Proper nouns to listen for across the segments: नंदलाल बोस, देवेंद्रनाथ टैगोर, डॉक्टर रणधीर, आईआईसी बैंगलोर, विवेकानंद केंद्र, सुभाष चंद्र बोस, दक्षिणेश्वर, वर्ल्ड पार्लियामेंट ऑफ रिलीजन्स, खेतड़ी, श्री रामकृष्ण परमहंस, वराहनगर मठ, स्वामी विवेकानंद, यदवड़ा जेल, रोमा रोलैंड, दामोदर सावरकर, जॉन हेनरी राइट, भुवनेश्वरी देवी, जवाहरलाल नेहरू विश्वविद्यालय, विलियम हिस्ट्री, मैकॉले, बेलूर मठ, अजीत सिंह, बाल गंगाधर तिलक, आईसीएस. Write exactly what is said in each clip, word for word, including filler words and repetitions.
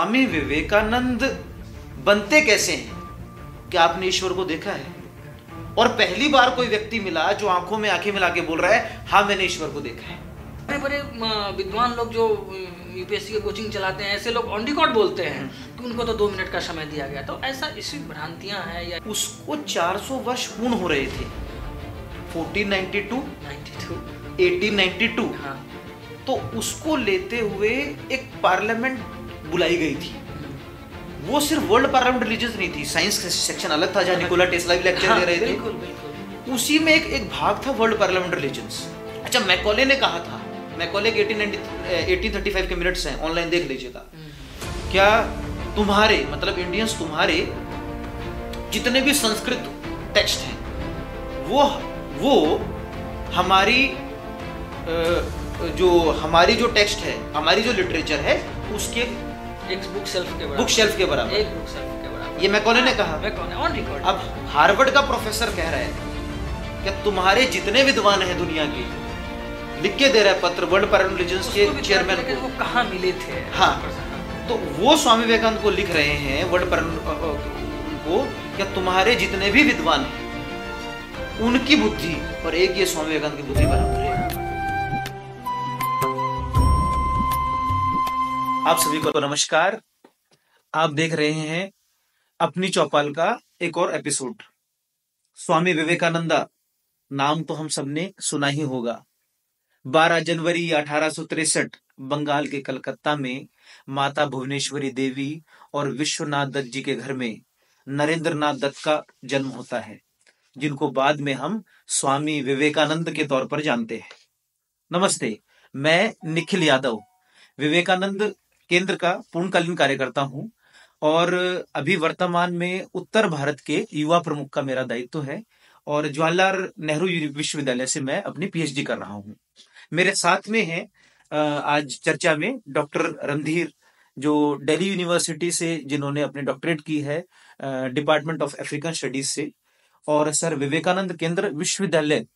स्वामी विवेकानंद बनते कैसे हैं? क्या आपने ईश्वर को देखा है? और पहली बार कोई व्यक्ति मिला जो आंखों में आंखें मिला के बोल रहा है, हाँ मैंने ईश्वर को देखा है। बड़े बड़े विद्वान लोग जो यूपीएससी के कोचिंग चलाते हैं, ऐसे लोग ऑन रिकॉर्ड बोलते हैं कि उनको तो दो मिनट का समय दिया गया। तो ऐसा इसी भ्रांतियां हैं या उसको चार सौ वर्ष पूर्ण हो रहे थे चौदह सौ बानवे, बानवे, अठारह सौ बानवे। हाँ। तो उसको लेते हुए एक पार्लियामेंट बुलाई गई थी। वो सिर्फ वर्ल्ड पार्लियामेंट रिलीजन्स नहीं थी, साइंस का सेक्शन अलग था जहाँ निकोला टेस्ला भी लेक्चर हाँ, दे रहे थे। बिल्कुल, बिल्कुल। उसी में एक एक भाग था वर्ल्ड पार्लियामेंट रिलीजन्स। अच्छा, मैकॉले ने कहा था, मैकॉले के अठारह सौ पैंतीस के मिनट्स हैं, ऑनलाइन देख लीजिएगा। क्या तुम्हारे मतलब इंडियंस तुम्हारे जितने भी संस्कृत टेक्स्ट हैं वो वो हमारी जो हमारी जो टेक्स्ट है, हमारी जो लिटरेचर है, उसके एक बुक शेल्फ के बुक शेल्फ के बराबर एक बुक शेल्फ के बराबर ये मैकॉले ने कहा, मैकॉले ऑन रिकॉर्ड। अब हार्वर्ड का प्रोफेसर कह रहा है कि तुम्हारे जितने विद्वान हैं दुनिया के, लिख के दे रहा है पत्र वर्ल्ड पार्लियामेंट रिलीजन्स के चेयरमैन को, वो कहाँ मिले थे। हाँ, तो वो स्वामी विवेकानंद को लिख रहे हैं वर्ल्ड पार्लियामेंट को, क्या तुम्हारे जितने भी विद्वान हैं उनकी बुद्धि और एक ये स्वामी विवेकानंद की बुद्धि बराबर है। आप सभी को नमस्कार। आप देख रहे हैं अपनी चौपाल का एक और एपिसोड। स्वामी विवेकानंदा नाम तो हम सबने सुना ही होगा। बारह जनवरी अठारह सौ तिरसठ बंगाल के कलकत्ता में माता भुवनेश्वरी देवी और विश्वनाथ दत्त जी के घर में नरेंद्रनाथ दत्त का जन्म होता है, जिनको बाद में हम स्वामी विवेकानंद के तौर पर जानते हैं। नमस्ते, मैं निखिल यादव विवेकानंद केंद्र का पूर्णकालीन कार्यकर्ता हूं और अभी वर्तमान में उत्तर भारत के युवा प्रमुख का मेरा दायित्व है और जवाहरलाल नेहरू विश्वविद्यालय से मैं अपनी पीएचडी कर रहा हूँ। मेरे साथ में हैं आज चर्चा में डॉक्टर रणधीर, जो दिल्ली यूनिवर्सिटी से, जिन्होंने अपने डॉक्टरेट की है डिपार्टमेंट ऑफ अफ्रीकन स्टडीज से, और सर विवेकानंद केंद्र विश्वविद्यालय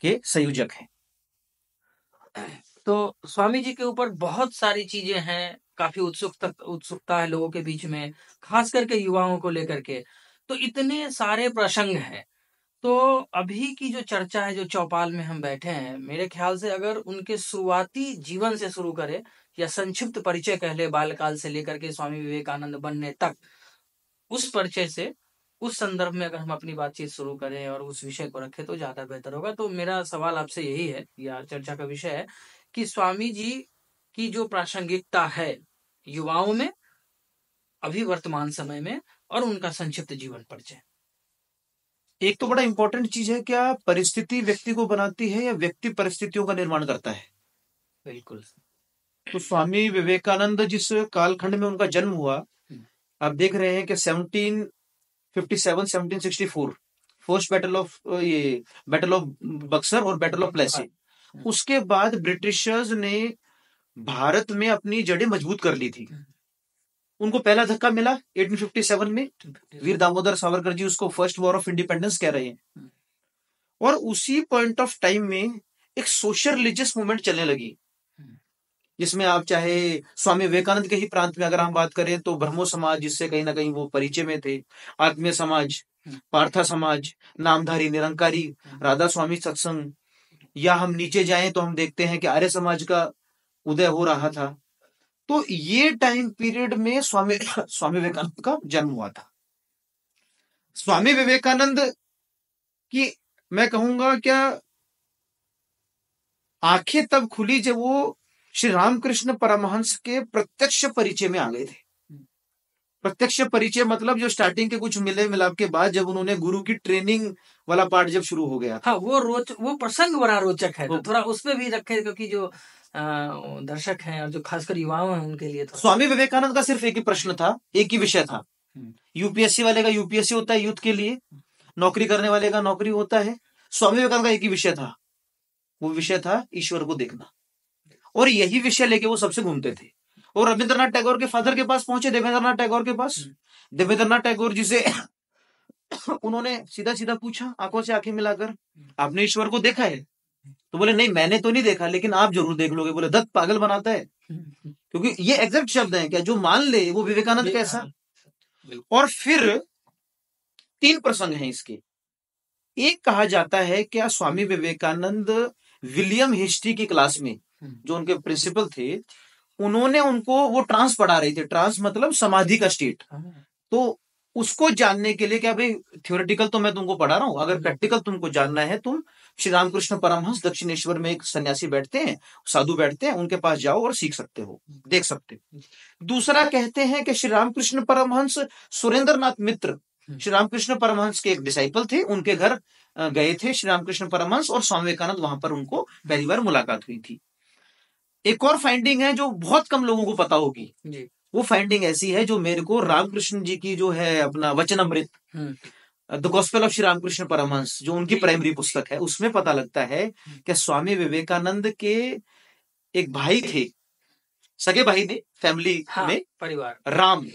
के संयोजक हैं। तो स्वामी जी के ऊपर बहुत सारी चीजें हैं, काफी उत्सुकता उत्सुकता है लोगों के बीच में, खास करके युवाओं को लेकर के। तो इतने सारे प्रसंग हैं, तो अभी की जो चर्चा है, जो चौपाल में हम बैठे हैं, मेरे ख्याल से अगर उनके शुरुआती जीवन से शुरू करें या संक्षिप्त परिचय कह ले, बालकाल से लेकर के स्वामी विवेकानंद बनने तक, उस परिचय से, उस संदर्भ में अगर हम अपनी बातचीत शुरू करें और उस विषय को रखें तो ज्यादा बेहतर होगा। तो मेरा सवाल आपसे यही है, या चर्चा का विषय है, कि स्वामी जी की जो प्रासंगिकता है युवाओं में अभी वर्तमान समय में, और उनका संक्षिप्त जीवन परिचय। एक तो बड़ा इंपॉर्टेंट चीज है, क्या परिस्थिति व्यक्ति को बनाती है या व्यक्ति परिस्थितियों का निर्माण करता है? बिल्कुल। तो स्वामी विवेकानंद जिस कालखंड में उनका जन्म हुआ, आप देख रहे हैं कि सत्रह सौ सत्तावन, सत्रह सौ चौंसठ, फर्स्ट बैटल ऑफ ये बैटल ऑफ बक्सर और बैटल ऑफ प्लेसी, उसके बाद ब्रिटिशर्स ने भारत में अपनी जड़ें मजबूत कर ली थी। उनको पहला धक्का मिला अठारह सौ सत्तावन में, वीर दामोदर सावरकर जी उसको फर्स्ट वॉर ऑफ इंडिपेंडेंस कह रहे हैं। और उसी पॉइंट ऑफ टाइम में एक सोशल रिलीजियस मूवमेंट चलने लगी, जिसमें आप चाहे स्वामी विवेकानंद के ही प्रांत में अगर हम बात करें तो ब्रह्मो समाज, जिससे कहीं ना कहीं वो परिचय में थे, आत्मीय समाज, पार्था समाज, नामधारी निरंकारी, राधा स्वामी सत्संग, या हम नीचे जाए तो हम देखते हैं कि आर्य समाज का उदय हो रहा था। तो ये टाइम पीरियड में स्वामी स्वामी विवेकानंद का जन्म हुआ था। स्वामी विवेकानंद की मैं कहूंगा क्या आंखें तब खुली जब वो श्री रामकृष्ण परमहंस के प्रत्यक्ष परिचय में आ गए थे। प्रत्यक्ष परिचय मतलब जो स्टार्टिंग के कुछ मिले मिलाप के बाद जब उन्होंने गुरु की ट्रेनिंग वाला पार्ट जब शुरू हो गया। हाँ, वो रोच वो प्रसंग बड़ा रोचक है, तो थोड़ा उसमें भी रखे, क्योंकि जो दर्शक हैं और जो खासकर युवाओं हैं उनके लिए। स्वामी विवेकानंद का सिर्फ एक ही प्रश्न था, एक ही विषय था। यूपीएससी वाले का यूपीएससी होता है यूथ के लिए, नौकरी करने वाले का नौकरी होता है। स्वामी विवेकानंद का एक ही विषय था, वो विषय था ईश्वर को देखना, और यही विषय लेके वो सबसे घूमते थे। और रविंद्रनाथ टैगोर के फादर के पास पहुंचे, देवेंद्रनाथ टैगोर के पास। देवेंद्रनाथ टैगोर जी से उन्होंने सीधा सीधा पूछा, आंखों से आंखें मिलाकर, आपने ईश्वर को देखा है? तो बोले नहीं मैंने तो नहीं देखा लेकिन आप जरूर देख लोगे। बोले दत्त पागल बनाता है, क्योंकि ये एग्जैक्ट शब्द है क्या जो मान ले वो विवेकानंद कैसा। और फिर तीन प्रसंग हैं इसके। एक कहा जाता है क्या स्वामी विवेकानंद विलियम हिस्ट्री की क्लास में जो उनके प्रिंसिपल थे उन्होंने उनको वो ट्रांस पढ़ा रहे थे, ट्रांस मतलब समाधि का स्टेट, तो उसको जानने के लिए क्या भाई थ्योरेटिकल तो मैं तुमको पढ़ा रहा हूँ, अगर प्रैक्टिकल तुमको जानना है तुम श्री रामकृष्ण परमहंस दक्षिणेश्वर में एक सन्यासी बैठते हैं, साधु बैठते हैं, उनके पास जाओ और सीख सकते हो, देख सकते हो। दूसरा कहते हैं कि श्री रामकृष्ण परमहंस सुरेंद्रनाथ मित्र श्री रामकृष्ण परमहंस के एक डिसाइपल थे, उनके घर गए थे श्री रामकृष्ण परमहंस और स्वामी विवेकानंद, वहां पर उनको पहली बार मुलाकात हुई थी। एक और फाइंडिंग है जो बहुत कम लोगों को पता होगी जी। वो फाइंडिंग ऐसी है जो मेरे को रामकृष्ण जी की जो है अपना वचनामृत the gospel of श्री रामकृष्ण परमहंस जो उनकी प्राइमरी पुस्तक है उसमें पता लगता है कि स्वामी विवेकानंद के एक भाई थे, सगे भाई थे फैमिली हाँ, में परिवार राम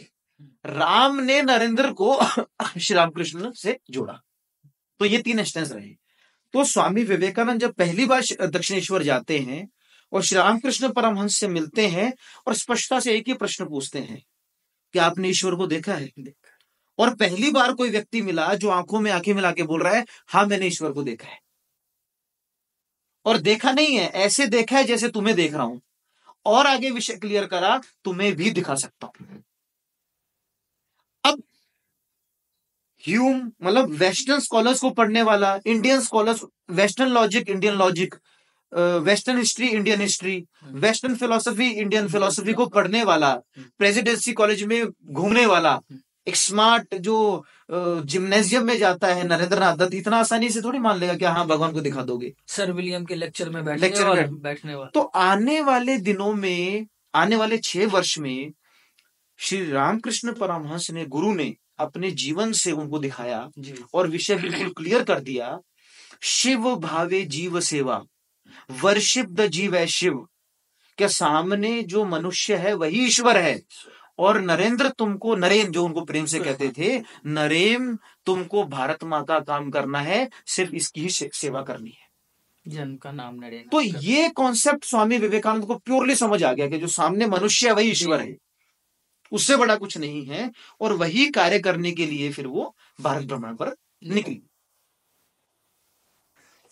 राम ने नरेंद्र को श्री रामकृष्ण से जोड़ा। तो ये तीन इंस्टेंस रहे। तो स्वामी विवेकानंद जब पहली बार दक्षिणेश्वर जाते हैं और श्री रामकृष्ण परमहंस से मिलते हैं और स्पष्टता से एक ही प्रश्न पूछते हैं कि आपने ईश्वर को देखा है? और पहली बार कोई व्यक्ति मिला जो आंखों में आंखें मिला के बोल रहा है हाँ मैंने ईश्वर को देखा है, और देखा नहीं है ऐसे देखा है जैसे तुम्हें देख रहा हूं, और आगे विषय क्लियर करा तुम्हें भी दिखा सकता हूं। अब ह्यूम मतलब वेस्टर्न स्कॉलर्स को पढ़ने वाला, Indian scholars western logic Indian logic, western history Indian history, western philosophy Indian philosophy को पढ़ने वाला, प्रेसिडेंसी कॉलेज में घूमने वाला, एक स्मार्ट जो जिम्नेशियम में जाता है नरेंद्रनाथ दत्त इतना आसानी से थोड़ी मान लेगा कि हाँ भगवान को दिखा दोगे सर विलियम के लेक्चर में बैठने लेक्चर वाला, बैठने वाला। तो आने वाले दिनों में, आने वाले छह वर्ष में श्री रामकृष्ण परमहंस ने, गुरु ने अपने जीवन से उनको दिखाया और विषय बिल्कुल क्लियर कर दिया। शिव भावे जीव सेवा, वर्शिप द जीव है शिव, क्या सामने जो मनुष्य है वही ईश्वर है। और नरेंद्र तुमको, नरेम जो उनको प्रेम से कहते थे, नरेम तुमको भारत माँ का काम करना है, सिर्फ इसकी ही सेवा करनी है, जन का नाम नरेंद्र। तो ये कॉन्सेप्ट स्वामी विवेकानंद को प्योरली समझ आ गया कि जो सामने मनुष्य है वही ईश्वर है, उससे बड़ा कुछ नहीं है। और वही कार्य करने के लिए फिर वो भारत भ्रमण पर निकली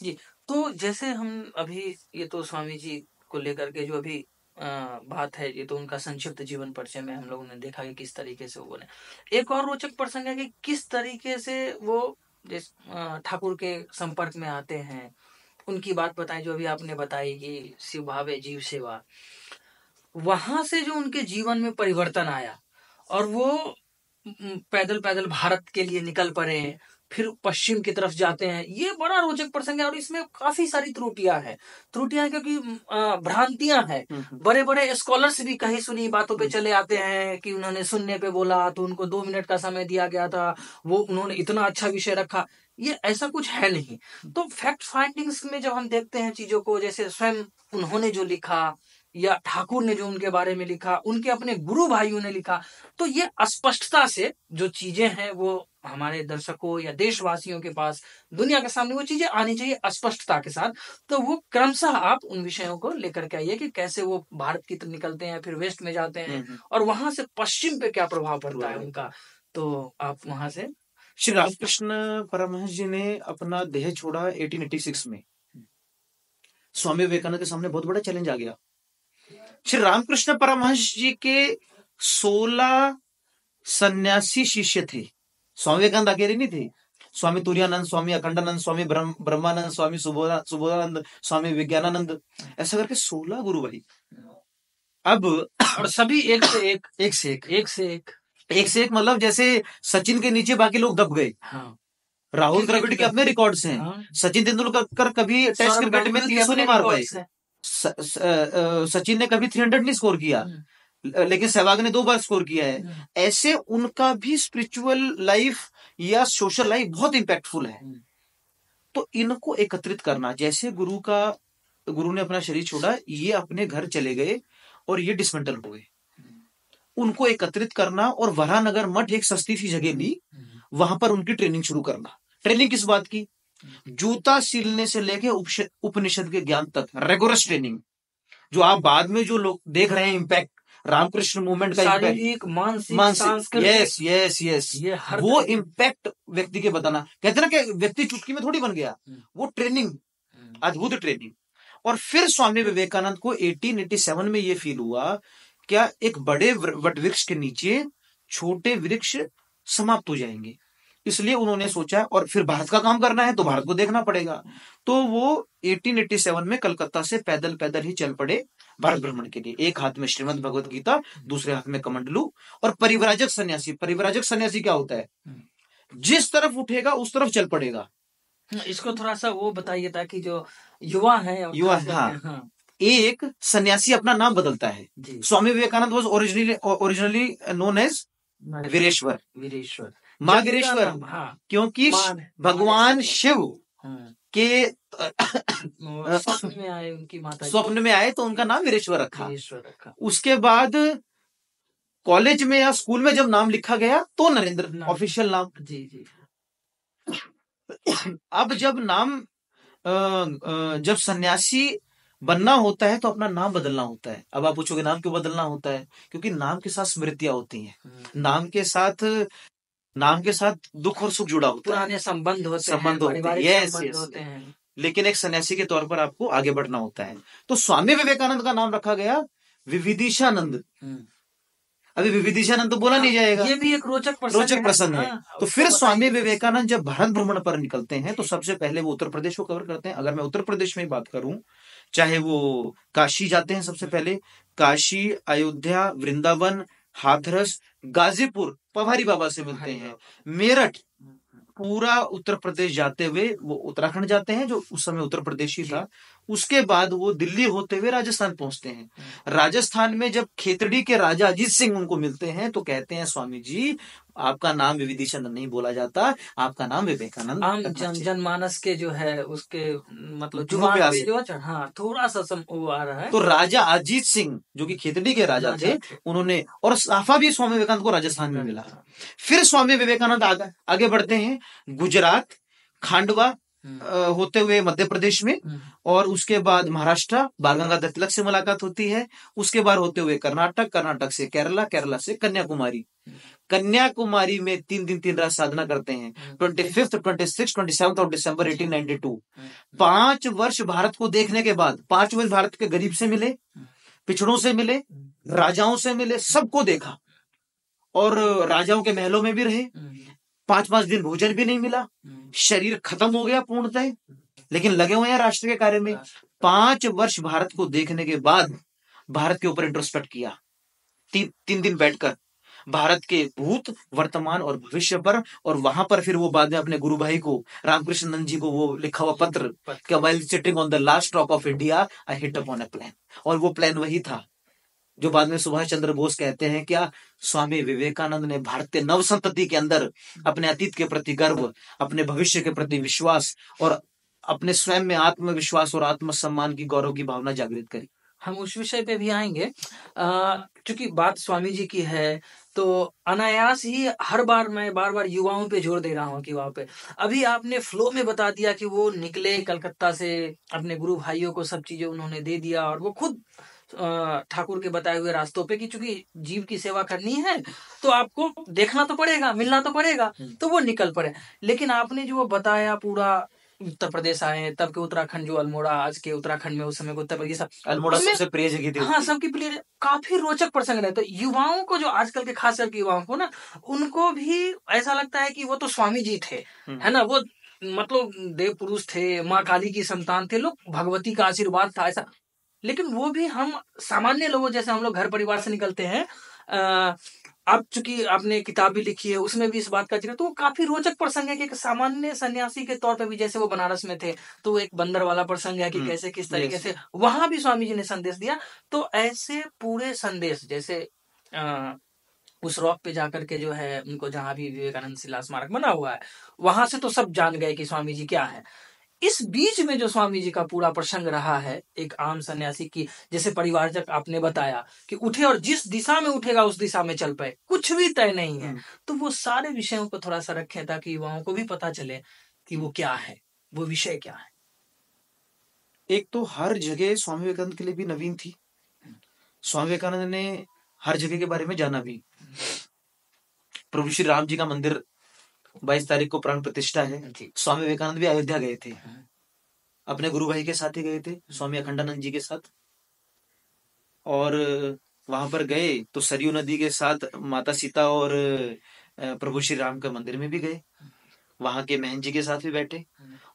जी। तो जैसे हम अभी ये तो स्वामी जी को लेकर के जो अभी आ, बात है ये तो उनका संक्षिप्त जीवन परिचय में हम लोगों ने देखा कि किस तरीके से वो बने। एक और रोचक प्रसंग है कि किस तरीके से वो ठाकुर के संपर्क में आते हैं, उनकी बात बताएं जो अभी आपने बताई कि शिव भावे जीव सेवा, वहां से जो उनके जीवन में परिवर्तन आया और वो पैदल पैदल भारत के लिए निकल पड़े, फिर पश्चिम की तरफ जाते हैं, ये बड़ा रोचक प्रसंग है। और इसमें काफी सारी त्रुटियां हैं, त्रुटियां क्योंकि भ्रांतियां हैं। बड़े बड़े स्कॉलर्स भी कहीं सुनी बातों पे चले आते हैं कि उन्होंने सुनने पे बोला तो उनको दो मिनट का समय दिया गया था, वो उन्होंने इतना अच्छा विषय रखा, ये ऐसा कुछ है नहीं। तो फैक्ट फाइंडिंग्स में जब हम देखते हैं चीजों को, जैसे स्वयं उन्होंने जो लिखा या ठाकुर ने जो उनके बारे में लिखा, उनके अपने गुरु भाइयों ने लिखा, तो ये अस्पष्टता से जो चीजें हैं वो हमारे दर्शकों या देशवासियों के पास, दुनिया के सामने वो चीजें आनी चाहिए अस्पष्टता के साथ। तो वो क्रमशः आप उन विषयों को लेकर के आइए कि कैसे वो भारत की तरफ निकलते हैं, फिर वेस्ट में जाते हैं और वहां से पश्चिम पे क्या प्रभाव पड़ता है उनका। तो आप वहां से श्री रामकृष्ण परमहंस जी ने अपना देह छोड़ा अठारह सौ छियासी में। स्वामी विवेकानंद के सामने बहुत बड़ा चैलेंज आ गया। श्री रामकृष्ण परमहंस जी के सोलह सन्यासी शिष्य थे। स्वामी विवेकानंद अकेले नहीं थे, स्वामी तुरानंद, स्वामी अखंडानंद, स्वामी ब्रह्म ब्रह्मानंद, स्वामी सुबोधानंद, स्वामी विज्ञानानंद, ऐसा करके सोलह गुरु भाई। अब और सभी एक से एक, एक से एक, एक से एक, एक से एक, मतलब जैसे सचिन के नीचे बाकी लोग दब गए। हाँ। राहुल द्रविड़ के अपने रिकॉर्ड्स हैं। हाँ। सचिन तेंदुलकर कभी टेस्ट क्रिकेट में तीन सौ नहीं मार पाए, सचिन ने कभी थ्री हंड्रेड नहीं स्कोर किया, लेकिन सहवाग ने दो बार स्कोर किया है। ऐसे उनका भी स्पिरिचुअल लाइफ या सोशल लाइफ बहुत इंपैक्टफुल है। तो इनको एकत्रित करना, जैसे गुरु का गुरु ने अपना शरीर छोड़ा, ये अपने घर चले गए और ये डिसमेंटल हो गए, उनको एकत्रित करना और वराहनगर मठ एक सस्ती सी जगह ली, वहां पर उनकी ट्रेनिंग शुरू करना। ट्रेनिंग किस बात की? जूता सिलने से लेके उपनिषद के ज्ञान तक रेगुलस ट्रेनिंग, जो आप बाद में जो लोग देख रहे हैं इम्पैक्ट रामकृष्ण मूवमेंट का, शारीरिक मानसिक, यस यस यस ये हर वो इम्पैक्ट व्यक्ति के बताना, कहते ना कि व्यक्ति चुटकी में थोड़ी बन गया, वो ट्रेनिंग, अद्भुत ट्रेनिंग। और फिर स्वामी विवेकानंद को अठारह सौ सत्तासी में ये फील हुआ क्या एक बड़े वट वृक्ष के नीचे छोटे वृक्ष समाप्त हो जाएंगे, इसलिए उन्होंने सोचा और फिर भारत का काम करना है तो भारत को देखना पड़ेगा, तो वो अठारह सौ सत्तासी में कलकत्ता से पैदल पैदल ही चल पड़े भारत भ्रमण के लिए। एक हाथ में श्रीमद् भगवत गीता, दूसरे हाथ में कमंडलू और परिव्राजक सन्यासी। परिव्राजक सन्यासी क्या होता है? जिस तरफ उठेगा उस तरफ चल पड़ेगा। इसको थोड़ा सा वो बताइए ताकि जो युवा है, युवा हाँ, हाँ। एक सन्यासी अपना नाम बदलता है। स्वामी विवेकानंद was originally originally known as Vireshwar, Vireshwar माँ वीरेश्वर, हाँ। क्योंकि भगवान शिव हाँ। के स्वप्न में आए, उनकी माता स्वप्न में आए तो उनका नाम वीरेश्वर रखा, रखा। उसके बाद कॉलेज में या स्कूल में जब नाम लिखा गया तो नरेंद्र ऑफिशियल नाम। जी जी। अब जब नाम जब सन्यासी बनना होता है तो अपना नाम बदलना होता है। अब आप पूछोगे नाम क्यों बदलना होता है? क्योंकि नाम के साथ स्मृतियां होती हैं, नाम के साथ नाम के साथ दुख और सुख जुड़ा होता है, पुराने संबंध होते संबंध होते हैं, यस यस। लेकिन एक सन्यासी के तौर पर आपको आगे बढ़ना होता है। तो स्वामी विवेकानंद का नाम रखा गया विविदिशानंद। अभी विविदिशानंद तो बोला नहीं जाएगा, ये भी एक रोचक प्रसंग रोचक प्रसंग है। तो फिर स्वामी विवेकानंद जब भारत भ्रमण पर निकलते हैं तो सबसे पहले वो उत्तर प्रदेश को कवर करते हैं। अगर मैं उत्तर प्रदेश में बात करूं, चाहे वो काशी जाते हैं, सबसे पहले काशी, अयोध्या, वृंदावन, हाथरस, गाजीपुर, पवारी बाबा से मिलते हैं, मेरठ, पूरा उत्तर प्रदेश जाते हुए वो उत्तराखंड जाते हैं जो उस समय उत्तर प्रदेश ही था। उसके बाद वो दिल्ली होते हुए राजस्थान पहुंचते हैं। राजस्थान में जब खेतड़ी के राजा अजीत सिंह उनको मिलते हैं तो कहते हैं स्वामी जी आपका नाम विविदिशानंद नहीं बोला जाता, आपका नाम विवेकानंद। आम जन जनमानस के जो है उसके मतलब जुबान पे जो हाँ, थोड़ा सा सम वो आ रहा है। तो राजा अजीत सिंह जो कि खेतड़ी के राजा थे, उन्होंने और साफा भी स्वामी विवेकानंद को राजस्थान में मिला। फिर स्वामी विवेकानंद आगे आगे बढ़ते हैं गुजरात, खांडवा होते हुए मध्य प्रदेश में, और उसके बाद महाराष्ट्र, बाल गंगाधर तिलक से मुलाकात होती है। उसके बाद होते हुए कर्नाटक, कर्नाटक से केरला, केरला से कन्याकुमारी। कन्याकुमारी में तीन दिन तीन रात साधना करते हैं। पच्चीस, छब्बीस, सत्ताईस दिसंबर अठारह सौ बानवे। पांच वर्ष भारत को देखने के बाद, पांच वर्ष भारत के गरीब से मिले, पिछड़ों से मिले, राजाओं से मिले, सबको देखा और राजाओं के महलों में भी रहे। पांच पांच दिन भोजन भी नहीं मिला, शरीर खत्म हो गया पूर्णतः, लेकिन लगे हुए हैं राष्ट्र के कार्य में। पांच वर्ष भारत को देखने के बाद भारत के ऊपर इंट्रोस्पेक्ट किया, ती, तीन दिन बैठकर भारत के भूत, वर्तमान और भविष्य पर। और वहां पर फिर वो बाद में अपने गुरु भाई को रामकृष्णन जी को वो लिखा हुआ पत्र, while sitting on the last rock of India I hit upon a plan, और वो प्लान वही था जो बाद में सुभाष चंद्र बोस कहते हैं क्या स्वामी विवेकानंद ने भारतीय नवसंतति के अंदर अपने अतीत के प्रति गर्व, अपने भविष्य के प्रति विश्वास और अपने स्वयं में आत्मविश्वास और आत्मसम्मान की गौरव की भावना जागृत करी। हम उस विषय पे भी आएंगे, क्योंकि बात स्वामी जी की है तो अनायास ही हर बार मैं बार बार युवाओं पे जोर दे रहा हूँ कि वहाँ पे अभी आपने फ्लो में बता दिया कि वो निकले कलकत्ता से, अपने गुरु भाइयों को सब चीजें उन्होंने दे दिया और वो खुद ठाकुर के बताए हुए रास्तों पे, कि चूंकि जीव की सेवा करनी है तो आपको देखना तो पड़ेगा, मिलना तो पड़ेगा, तो वो निकल पड़े। लेकिन आपने जो बताया पूरा उत्तर प्रदेश आए, तब के उत्तराखंड, जो अल्मोड़ा आज के उत्तराखंड में, उस समय उत्तर प्रदेश, अल्मोड़ा सबसे प्रिय जगह थी, हाँ सबकी प्रिय, काफी रोचक प्रसंग है। तो युवाओं को जो आजकल के खास करके युवाओं को ना, उनको भी ऐसा लगता है कि वो तो स्वामी जी थे, है ना, वो मतलब देव पुरुष थे, माँ काली की संतान थे, लोग भगवती का आशीर्वाद था ऐसा। लेकिन वो भी हम सामान्य लोगों जैसे, हम लोग घर परिवार से निकलते हैं, अब चूंकि आपने किताब भी लिखी है उसमें भी इस बात का जिक्र, तो वो काफी रोचक प्रसंग है कि एक सामान्य सन्यासी के तौर पे भी, जैसे वो बनारस में थे तो एक बंदर वाला प्रसंग है कि कैसे किस तरीके से वहां भी स्वामी जी ने संदेश दिया। तो ऐसे पूरे संदेश, जैसे अः उस रॉक पे जाकर के जो है उनको, जहाँ भी विवेकानंद शिला स्मारक बना हुआ है, वहां से तो सब जान गए कि स्वामी जी क्या है। इस बीच में जो स्वामी जी का पूरा प्रसंग रहा है, एक आम सन्यासी की, जैसे परिवारजक आपने बताया कि उठे और जिस दिशा में उठेगा उस दिशा में चल पाए, कुछ भी तय नहीं है, तो वो सारे विषयों को थोड़ा सा रखें ताकि युवाओं को भी पता चले कि वो क्या है, वो विषय क्या है? एक तो हर जगह स्वामी विवेकानंद के लिए भी नवीन थी। स्वामी विवेकानंद ने हर जगह के बारे में जाना भी। प्रभु श्री राम जी का मंदिर बाईस तारीख को प्राण प्रतिष्ठा है। स्वामी विवेकानंद भी अयोध्या गए थे, अपने गुरु भाई के साथ ही गए थे, स्वामी अखंडानंद जी के साथ। और वहां पर गए तो सरयू नदी के साथ माता सीता और प्रभु श्री राम के मंदिर में भी गए, वहां के महन जी के साथ भी बैठे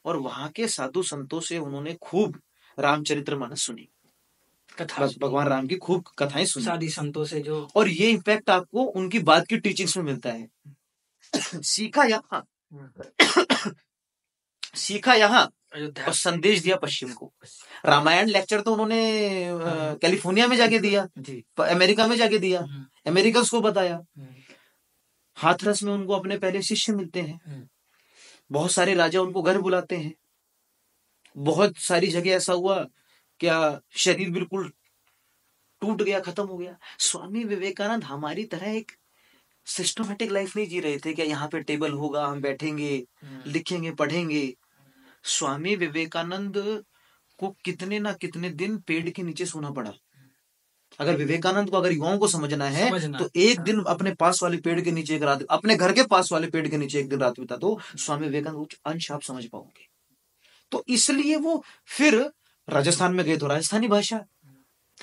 और वहां के साधु संतों से उन्होंने खूब रामचरितमानस सुनी, कथा, भगवान राम की खूब कथाएं सुनी साधु संतों से जो। और ये इम्पैक्ट आपको उनकी बात की टीचिंग्स में मिलता है। सीखा यहाँ सीखा यहाँ और संदेश दिया पश्चिम को। रामायण लेक्चर तो उन्होंने कैलिफोर्निया में जाके दिया, अमेरिका में जाके दिया, अमेरिका को बताया। हाथरस में उनको अपने पहले शिष्य मिलते हैं, बहुत सारे राजा उनको घर बुलाते हैं। बहुत सारी जगह ऐसा हुआ क्या शरीर बिल्कुल टूट गया, खत्म हो गया। स्वामी विवेकानंद हमारी तरह एक सिस्टमेटिक लाइफ नहीं जी रहे थे क्या यहाँ पे टेबल होगा, हम बैठेंगे, लिखेंगे, पढ़ेंगे। स्वामी विवेकानंद को कितने ना कितने दिन पेड़ के नीचे सोना पड़ा। अगर विवेकानंद को, अगर युवाओं को समझना है समझना। तो एक दिन अपने पास वाले पेड़ के नीचे एक रात, अपने घर के पास वाले पेड़ के नीचे एक दिन रात बिता दो, स्वामी विवेकानंद कुछ अंश आप समझ पाओगे। तो इसलिए वो फिर राजस्थान में गए तो राजस्थानी भाषा,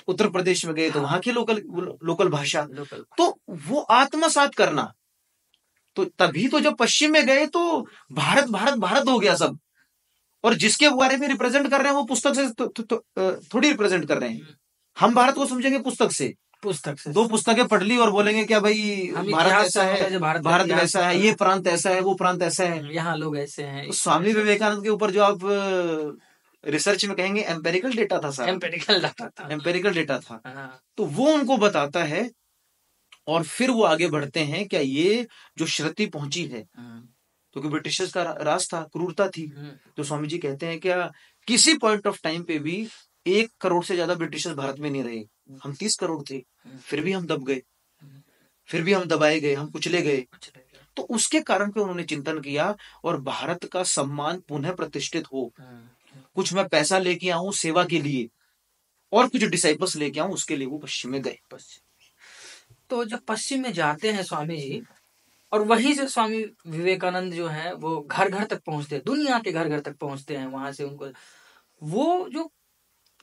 उत्तर प्रदेश में गए तो वहां की लोकल लोकल भाषा, लोकल। तो वो आत्मसात करना। तो तभी तो जब पश्चिम में गए तो भारत भारत भारत हो गया सब। और जिसके बारे में रिप्रेजेंट कर रहे हैं वो पुस्तक से थो, थो, थो, थोड़ी रिप्रेजेंट कर रहे हैं। हम भारत को समझेंगे पुस्तक से, पुस्तक से दो पुस्तकें पढ़ ली और बोलेंगे क्या भाई भारत ऐसा है, भारत, भारत वैसा है, ये प्रांत ऐसा है, वो प्रांत ऐसा है, यहाँ लोग ऐसे हैं। स्वामी विवेकानंद के ऊपर जो आप रिसर्च में कहेंगे एम्पेरिकल डेटा था सर, एम्पेरिकल डेटा था, एम्पेरिकल डेटा था। तो वो उनको बताता है और फिर वो आगे बढ़ते हैं। क्या ये जो श्रुति पहुंची है, क्योंकि ब्रिटिशर्स का राज था, क्रूरता थी। तो स्वामी जी कहते हैं क्या किसी पॉइंट ऑफ टाइम पे भी एक करोड़ से ज्यादा ब्रिटिशर्स भारत में नहीं रहे। हम तीस करोड़ थे, फिर भी हम दब गए, फिर भी हम दबाए गए, हम कुचले गए। तो उसके कारण पे उन्होंने चिंतन किया और भारत का सम्मान पुनः प्रतिष्ठित हो। कुछ मैं पैसा लेके आऊं सेवा के लिए और कुछ डिसाइपल्स लेके आऊं, उसके लिए वो पश्चिम में गए। तो जब पश्चिम में जाते हैं स्वामी जी और वहीं से स्वामी विवेकानंद जो है वो घर घर तक पहुंचते हैं, दुनिया के घर घर तक पहुंचते हैं। वहां से उनको वो जो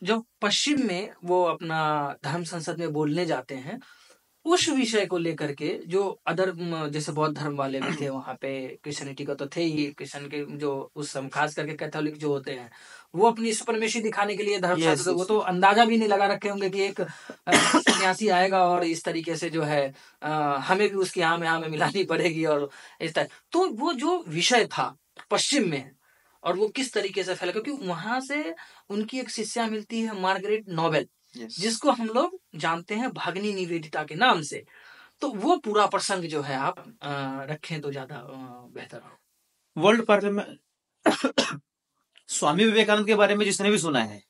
जब पश्चिम में वो अपना धर्म संसद में बोलने जाते हैं उस विषय को लेकर के, जो अदर जैसे बौद्ध धर्म वाले भी थे वहाँ पे, क्रिश्चियनिटी का तो थे ही, क्रिश्चियन के जो उस समय खास करके कैथोलिक जो होते हैं वो अपनी सुपरमेसी दिखाने के लिए धर्म yes, yes. वो तो अंदाजा भी नहीं लगा रखे होंगे कि एक सन्यासी आएगा और इस तरीके से जो है आ, हमें भी उसकी आम आम मिलानी पड़ेगी। और इस तरह तो वो जो विषय था पश्चिम में और वो किस तरीके से फैला, क्योंकि वहां से उनकी एक शिष्या मिलती है मार्गरेट नोबेल yes. जिसको हम लोग जानते हैं भगिनी निवेदिता के नाम से। तो वो पूरा प्रसंग जो है आप रखें तो ज्यादा बेहतर हो। वर्ल्ड पार्लियामेंट स्वामी विवेकानंद के बारे में जिसने भी सुना है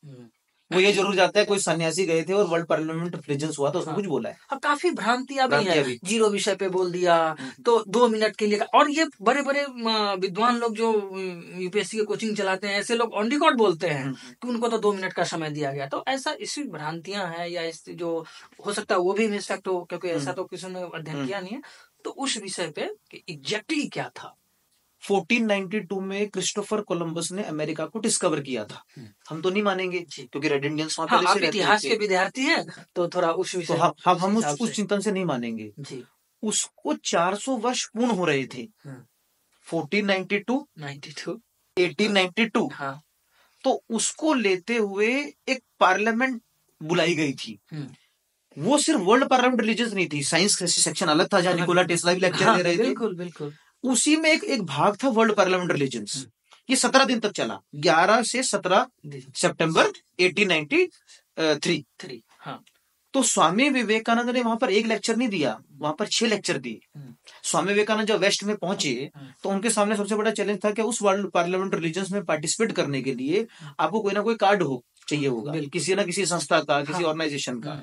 वो ये जरूर जाता है कोई सन्यासी गए थे और वर्ल्ड पार्लियामेंट ऑफ रिलीजन्स हुआ था, उसमें कुछ बोला है। हाँ, काफी भ्रांतियां भी हैं, जीरो विषय पे बोल दिया तो दो मिनट के लिए। और ये बड़े बड़े विद्वान लोग जो यूपीएससी के कोचिंग चलाते हैं ऐसे लोग ऑन रिकॉर्ड बोलते हैं कि उनको तो दो मिनट का समय दिया गया। तो ऐसा इसकी भ्रांतियां हैं या इस जो हो सकता है वो भी मिसफैक्ट हो, क्योंकि ऐसा तो किसी ने अध्ययन किया नहीं है। तो उस विषय पे एग्जैक्टली क्या था। चौदह सौ बानवे में क्रिस्टोफर कोलंबस ने अमेरिका को डिस्कवर किया था। हम तो नहीं मानेंगे क्योंकि रेड इंडियंस वहां पहले से इतिहास के विद्यार्थी हैं, तो थोड़ा उस विषय हम हम, हम उस, उस चिंतन से नहीं मानेंगे। उसको चार सौ वर्ष पूर्ण हो रहे थे, चौदह सौ बानवे, बानवे, अठारह सौ बानवे। हाँ। तो उसको लेते हुए एक पार्लियामेंट बुलाई गई थी। वो सिर्फ वर्ल्ड पार्लियामेंट रिलीजियस नहीं थी, साइंस का सेक्शन अलग था जहाँ निकोला टेस्ला भी लेक्चर दे रहे थे। बिल्कुल बिल्कुल। उसी में एक एक भाग था वर्ल्ड पार्लियामेंट रिलीजन्स। ये सत्रह दिन तक चला, ग्यारह से सत्रह सितंबर अठारह सौ तिरानवे। हाँ। तो स्वामी विवेकानंद ने वहां पर एक लेक्चर नहीं दिया, वहां पर छह लेक्चर दिए। स्वामी विवेकानंद जब वेस्ट में पहुंचे तो उनके सामने सबसे बड़ा चैलेंज था कि उस वर्ल्ड पार्लियामेंट रिलीजन्स में पार्टिसिपेट करने के लिए आपको कोई ना कोई कार्ड हो चाहिए होगा, किसी ना किसी संस्था का, किसी ऑर्गेनाइजेशन का।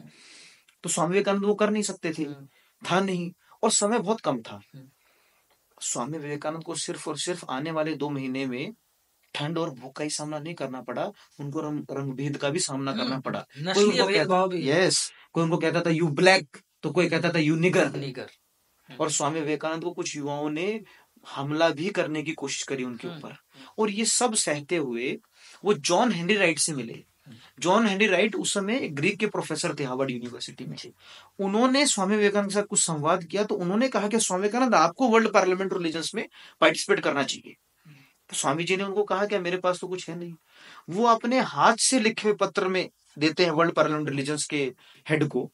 तो स्वामी विवेकानंद वो कर नहीं सकते थे, था नहीं, और समय बहुत कम था। स्वामी विवेकानंद को सिर्फ और सिर्फ आने वाले दो महीने में ठंड और भूख का ही सामना नहीं करना पड़ा, उनको रंग रंगभेद का भी सामना करना पड़ा। कोई उनको कहता था यस, कोई उनको कहता था यू ब्लैक, तो कोई कहता था यू निगर निगर। और स्वामी विवेकानंद को कुछ युवाओं ने हमला भी करने की कोशिश करी उनके ऊपर, और ये सब सहते हुए वो जॉन हेनरी राइट से मिले। जॉन हेनरी राइट उस समय ग्रीक के प्रोफेसर थे हार्वर्ड यूनिवर्सिटी में। उन्होंने स्वामी विवेकानंद के साथ कुछ संवाद किया, तो उन्होंने कहा कि स्वामी विवेकानंद आपको वर्ल्ड पार्लियामेंट ऑफ रिलीजन्स में पार्टिसिपेट करना चाहिए। तो स्वामी जी ने उनको कहा कि मेरे पास तो कुछ है नहीं। वो अपने हाथ से लिखे हुए पत्र में देते हैं वर्ल्ड पार्लियामेंट ऑफ रिलीजन्स के हेड को।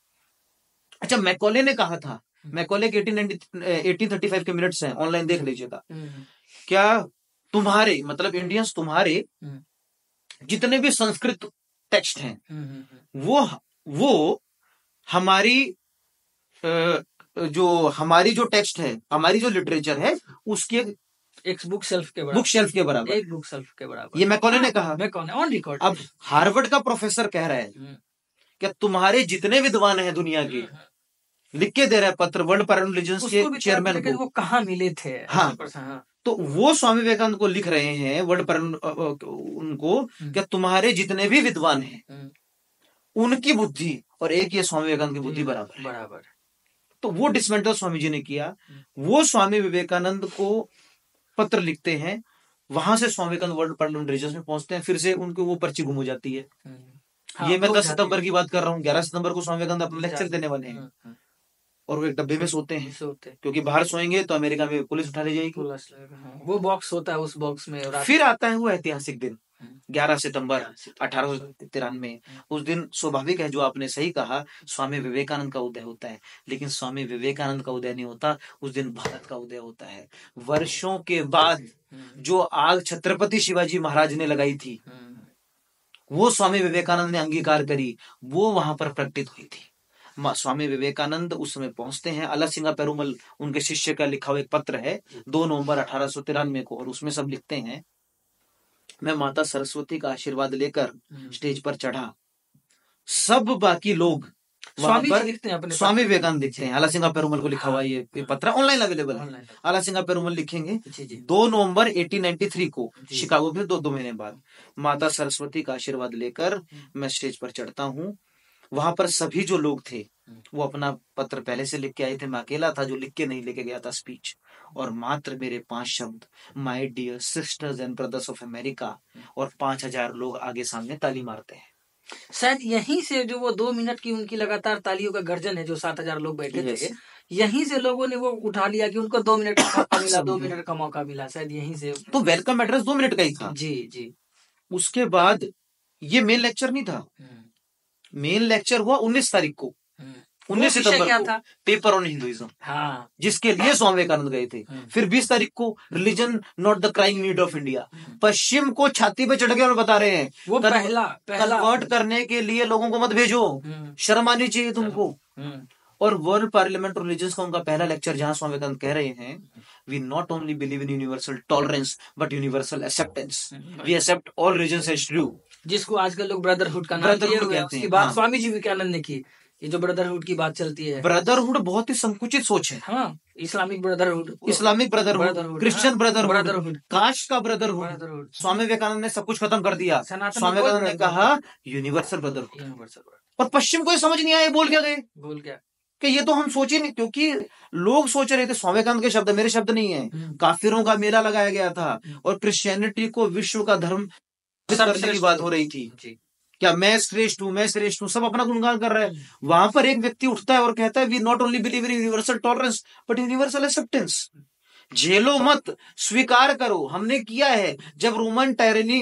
अच्छा, मैकॉले ने कहा था, मैकॉले के अठारह सौ पैंतीस के मिनट्स हैं, ऑनलाइन देख लीजिएगा, क्या तुम्हारे मतलब इंडियंस तुम्हारे जितने भी संस्कृत टेक्स्ट हैं वो वो हमारी जो हमारी जो टेक्स्ट है, हमारी जो लिटरेचर है उसके एक बुक शेल्फ के बराबर, बुक शेल्फ के बराबर, एक बुक शेल्फ के बराबर। ये मैकॉले ने कहा, मैकॉले ऑन रिकॉर्ड। अब हार्वर्ड का प्रोफेसर कह रहा है क्या तुम्हारे जितने विद्वान हैं दुनिया के, लिख के दे रहा है पत्र वर्ल्ड पार्लियामेंट के चेयरमैन को, वो कहाँ मिले थे। हाँ, हाँ। तो वो स्वामी विवेकानंद को लिख रहे हैं वर्ल्ड पार्लियामेंट उनको क्या तुम्हारे जितने भी विद्वान हैं उनकी बुद्धि और एक ये स्वामी विवेकानंद की बुद्धि बराबर बराबर। तो वो डिसमेंटल स्वामी जी ने किया। वो स्वामी विवेकानंद को पत्र लिखते हैं, वहां से स्वामी विवेकानंद world parliament religions में पहुंचते हैं, फिर से उनकी वो पर्ची गुम हो जाती है। हाँ, ये मैं दस सितंबर की बात कर रहा हूँ। ग्यारह सितंबर को स्वामी विवेकानंद अपना लेक्चर देने वाले हैं, और वो एक डब्बे में सोते हैं, सोते हैं। क्योंकि बाहर सोएंगे तो अमेरिका में पुलिस उठा ले जाएगी। वो बॉक्स होता है, उस बॉक्स में। फिर आता है वो ऐतिहासिक दिन ग्यारह सितंबर अठारह सौ तिरानवे। उस दिन स्वाभाविक है, जो आपने सही कहा, स्वामी विवेकानंद का उदय होता है। लेकिन स्वामी विवेकानंद का उदय नहीं होता, उस दिन भारत का उदय होता है। वर्षों के बाद जो आग छत्रपति शिवाजी महाराज ने लगाई थी वो स्वामी विवेकानंद ने अंगीकार करी, वो वहां पर प्रकटित हुई थी। स्वामी विवेकानंद उस समय पहुंचते हैं। अलासिंगा पेरुमल उनके शिष्य का लिखा हुआ एक पत्र है दो नवंबर अठारह सौ तिरानवे को, और उसमें सब लिखते हैं, मैं माता सरस्वती का आशीर्वाद लेकर स्टेज पर चढ़ा। सब बाकी लोग स्वामी लिखते हैं, स्वामी विवेकानंद लिखते हैं। अलासिंगा पेरुमल को लिखा हुआ ये पत्र ऑनलाइन अवेलेबल है। अलासिंगा पेरुमल लिखेंगे दो नवंबर अठारह सौ तिरानवे को शिकागो में, दो दो महीने बाद, माता सरस्वती का आशीर्वाद लेकर मैं स्टेज पर चढ़ता हूँ। वहां पर सभी जो लोग थे वो अपना पत्र पहले से लिख के आए थे। मैं अकेला था जो लिख के नहीं लेके गया था स्पीच, और मात्र मेरे पांच शब्द, my dear sisters and brothers of America, और पांच हजार लोग आगे सामने ताली मारते हैं। शायद यहीं से जो वो दो मिनट की उनकी लगातार तालियों का गर्जन है, जो सात हजार लोग बैठे yes. थे, यहीं से लोगों ने वो उठा लिया कि उनको दो मिनट का मौका मिला, दो मिनट का मौका मिला, शायद यहीं से। तो वेलकम एड्रेस दो मिनट का ही था जी जी। उसके बाद ये मेन लेक्चर नहीं था, मेन लेक्चर हुआ उन्नीस तारीख को, उन्नीस सितंबर को, पेपर ऑन हिंदुइज्म। हाँ। जिसके लिए स्वामी विवेकानंद गए थे। फिर बीस तारीख को religion not the crying need of India, पश्चिम को छाती पे चढ़ के और बता रहे हैं वो कर, पहला, पहला कन्वर्ट करने के लिए लोगों को मत भेजो, शर्म आनी चाहिए तुमको। और वर्ल्ड पार्लियामेंट रिलीजन्स का उनका पहला लेक्चर, जहां स्वामी विवेकानंद कह रहे हैं, we not only believe in universal tolerance but universal acceptance, we accept all religions as true, जिसको आजकल लोग ब्रदरहुड का नाम दिए। उसकी बात स्वामी जी विवेकानंद ने की, ये जो ब्रदरहुड की बात चलती है, ब्रदरहुड बहुत ही संकुचित सोच है। हाँ, Islamic brotherhood, Islamic brotherhood, Christian brotherhood, caste का ब्रदरहुड। स्वामी विवेकानंद ने सब कुछ खत्म कर दिया। स्वामी विवेकानंद ने कहा यूनिवर्सल ब्रदरहुड, यूनिवर्सल ब्रदरहुड। और पश्चिम को समझ नहीं आया, बोल क्या गए, बोल क्या कि ये तो हम सोचे नहीं, क्योंकि लोग सोच रहे थे, स्वामी विवेकानंद के शब्द, मेरे शब्द नहीं है, काफिरों का मेला लगाया गया था और क्रिश्चियनिटी को विश्व का धर्म करने की बात हो रही थी। क्या मैं श्रेष्ठ हूँ, मैं श्रेष्ठ हूँ, सब अपना गुणगान कर रहा है। वहां पर एक व्यक्ति उठता है और कहता है, we not only believe in universal tolerance but universal acceptance. झेलो मत, स्वीकार करो, हमने किया है। जब रोमन टायरनी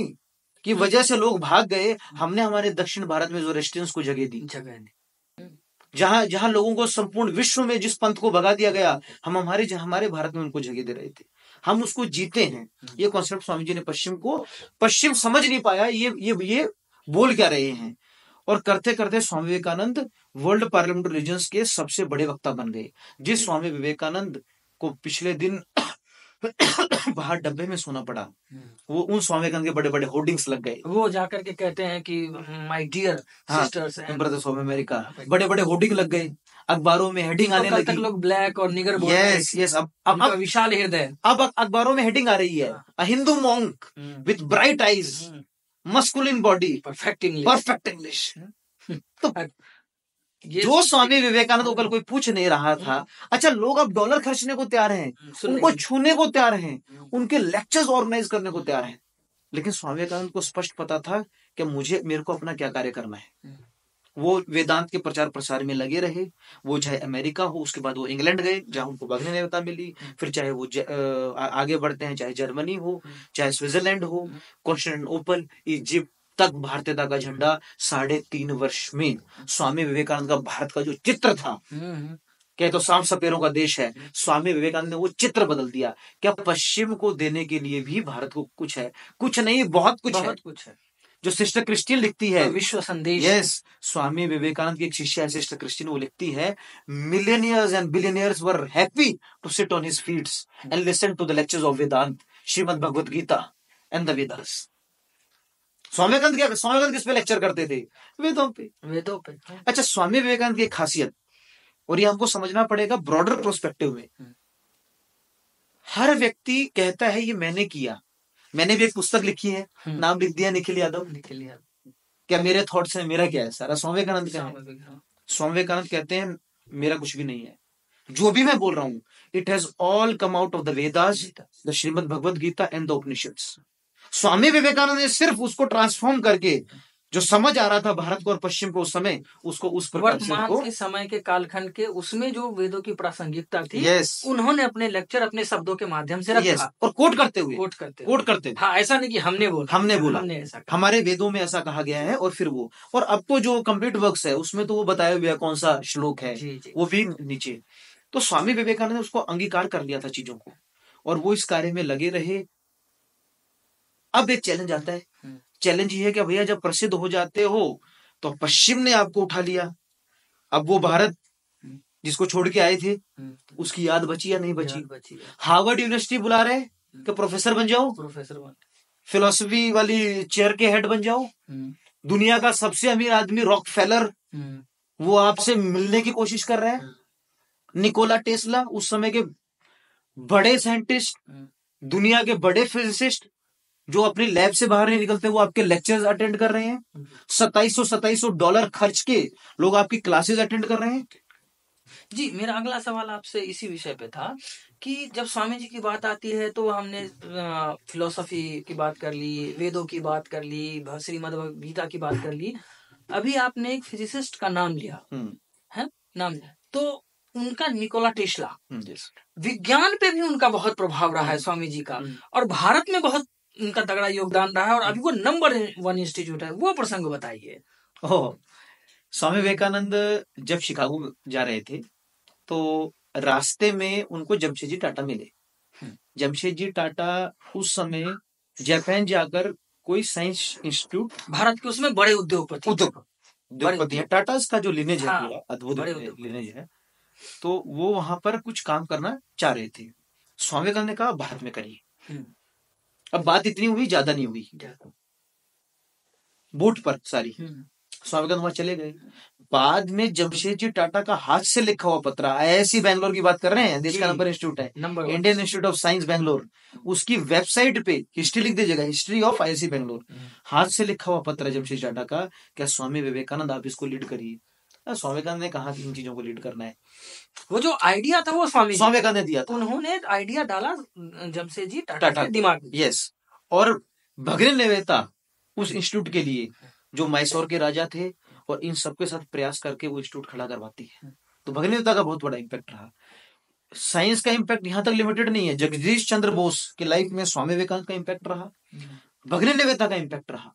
की वजह से लोग भाग गए, हमने हमारे दक्षिण भारत में जोरेस्ट्रियंस को जगह दी, जगह दी, जहां जहां लोगों को संपूर्ण विश्व में जिस पंथ को भगा दिया गया, हम हमारे हमारे भारत में उनको जगह दे रहे थे, हम उसको जीते हैं। ये कॉन्सेप्ट स्वामी जी ने पश्चिम को, पश्चिम समझ नहीं पाया ये ये ये बोल क्या रहे हैं। और करते करते स्वामी विवेकानंद world parliament religions के सबसे बड़े वक्ता बन गए। जिस स्वामी विवेकानंद को पिछले दिन बाहर डब्बे में सोना पड़ा। वो उन स्वामी विवेकानंद के बड़े बड़े होर्डिंग्स लग गए, वो जाकर के कहते हैं कि my dear sisters and brothers of America, बड़े बड़े होर्डिंग लग गए, अखबारों में हेडिंग आने लगी। तक लोग ब्लैक और निगर बोल रहे हैं, अब अब विशाल हृदय, अब अखबारों में हेडिंग आ रही है, a Hindu monk with bright eyes, masculine body, perfect English, perfect English. तो जो स्वामी विवेकानंद को कल कोई पूछ नहीं रहा था। अच्छा, लोग अब डॉलर खर्चने को तैयार हैं, उनको छूने को तैयार हैं, उनके लेक्चर्स ऑर्गेनाइज करने को तैयार हैं, लेकिन स्वामी विवेकानंद को स्पष्ट पता था कि मुझे मेरे को अपना क्या कार्य करना है। वो वेदांत के प्रचार प्रसार में लगे रहे, वो चाहे अमेरिका हो, उसके बाद वो इंग्लैंड गए जहां उनको भगिनी निवेदिता मिली, फिर चाहे वो ज, आ, आगे बढ़ते हैं, चाहे जर्मनी हो, चाहे स्विट्जरलैंड हो, कॉन्स्टेंटिनोपल, इजिप्ट तक भारतीयता का झंडा। साढ़े तीन वर्ष में स्वामी विवेकानंद का भारत का जो चित्र था, क्या तो सांप सपेरों का देश है, स्वामी विवेकानंद ने वो चित्र बदल दिया। क्या पश्चिम को देने के लिए भी भारत को कुछ है, कुछ नहीं बहुत कुछ बहुत है, कुछ है। जो सिस्टर क्रिश्चियन लिखती है विश्व संदेश, यस, स्वामी विवेकानंद की एक शिष्या है सिस्टर क्रिश्चियन, वो लिखती है millionaires and billionaires were happy to sit on his feets and listen to the lectures of Vedanta, Shrimad Bhagavad Gita and the Vedas. स्वामी विवेकानंद क्या, स्वामी विवेकानंद किस पे लेक्चर करते थे? वेदों पे, वेदों पे। अच्छा, स्वामी विवेकानंद की एक खासियत, और ये हमको समझना पड़ेगा ब्रॉडर प्रोस्पेक्टिव में। हर व्यक्ति कहता है ये मैंने किया, मैंने भी एक पुस्तक लिखी है, नाम लिख दिया निखिल यादव, निखिल यादव, क्या मेरे थॉट्स हैं, मेरा क्या है, सारा स्वामी विवेकानंद का है। स्वामी विवेकानंद कहते हैं मेरा कुछ भी नहीं है, जो भी मैं बोल रहा हूँ it has all come out of the Vedas, the Shrimad Bhagavad Gita and the Upanishads. स्वामी विवेकानंद ने सिर्फ उसको ट्रांसफॉर्म करके जो समझ आ रहा था भारत को और पश्चिम को उस समय, उसको उस वर्तमान के समय के कालखंड के उसमें जो वेदों की प्रासंगिकता थी, yes, उन्होंने अपने लेक्चर अपने शब्दों के माध्यम से रखा, yes, और कोट करते हुए कोट करते कोट करते हुए। हाँ, ऐसा नहीं कि हमने बोला हमने बोला हमने ऐसा, हमारे वेदों में ऐसा कहा गया है। और फिर वो, और अब तो जो कंप्लीट वर्क्स है उसमें तो वो बताया हुआ कौन सा श्लोक है, वो भी नीचे। तो स्वामी विवेकानंद ने उसको अंगीकार कर लिया था चीजों को, और वो इस कार्य में लगे रहे। अब एक चैलेंज आता है, चैलेंज ये है कि भैया जब प्रसिद्ध हो जाते हो तो पश्चिम ने आपको उठा लिया, अब वो भारत जिसको छोड़ के आए थे उसकी याद बची या नहीं बची। हार्वर्ड यूनिवर्सिटी बुला रहे कि प्रोफेसर बन जाओ, प्रोफेसर बन, फिलोसफी वाली चेयर के हेड बन जाओ, दुनिया का सबसे अमीर आदमी रॉकफेलर वो आपसे मिलने की कोशिश कर रहा है, निकोला टेस्ला उस समय के बड़े साइंटिस्ट, दुनिया के बड़े फिजिसिस्ट जो अपने लैब से बाहर नहीं निकलते, वो आपके लेक्चर्स अटेंड कर रहे हैं, सताइस सौ सताइस सौ डॉलर खर्च के लोग आपकी क्लासेस अटेंड कर रहे हैं। जी, मेरा अगला सवाल आपसे इसी विषय पे था कि जब स्वामी जी की बात आती है तो हमने फिलोसफी की बात कर ली, वेदों की बात कर ली, श्रीमद्भगवद गीता की बात कर ली, अभी आपने एक फिजिसिस्ट का नाम लिया है, नाम लिया, तो उनका निकोला टेस्ला, विज्ञान पे भी उनका बहुत प्रभाव रहा है स्वामी जी का, और भारत में बहुत उनका तगड़ा योगदान रहा है, और अभी वो नंबर वन इंस्टीट्यूट है। वो प्रसंग बताइए। ओह, स्वामी विवेकानंद जब शिकागो जा रहे थे तो रास्ते में उनको जमशेद जी टाटा मिले। जमशेद जी टाटा उस समय जापान जाकर कोई साइंस इंस्टीट्यूट, भारत के उसमें बड़े उद्योगपति उद्योगपति हैं, टाटा का जो लिनेज है पूरा अद्भुत लिनेज है, तो वो वहां पर कुछ काम करना चाह रहे थे। स्वामी विवेकानंद ने कहा भारत में करिए। अब बात इतनी हुई, ज्यादा नहीं हुई, बोट पर सारी। स्वामी विवेकानंद वहां चले गए। बाद में जमशेद जी टाटा का हाथ से लिखा हुआ पत्र, आईआईसी बैंगलोर की बात कर रहे हैं, देश का नंबर इंस्टीट्यूट है, Indian Institute of Science Bangalore, उसकी वेबसाइट पे हिस्ट्री लिख दीजिएगा, हिस्ट्री ऑफ आईआईसी बैंगलोर, हाथ से लिखा हुआ पत्र है जमशेद टाटा का, क्या स्वामी विवेकानंद आप इसको लीड करिए। स्वामी विवेकानंद ने कहा इन चीजों को लीड करना है। वो जो आइडिया था वो स्वामी स्वामी विवेकानंद ने दिया था, उन्होंने आइडिया डाला जमशेद जी टाटा के दिमाग में। यस, और भगिनी निवेदिता उस इंस्टीट्यूट के लिए जो मैसूर के राजा थे और इन सबके साथ प्रयास करके वो इंस्टीट्यूट खड़ा करवाती है। तो भगिनी निवेदिता का बहुत बड़ा इम्पैक्ट रहा। साइंस का इम्पैक्ट यहाँ तक लिमिटेड नहीं है, जगदीश चंद्र बोस के लाइफ में स्वामी विवेकानंद का इम्पैक्ट रहा, भगिनी निवेदिता का इम्पैक्ट रहा,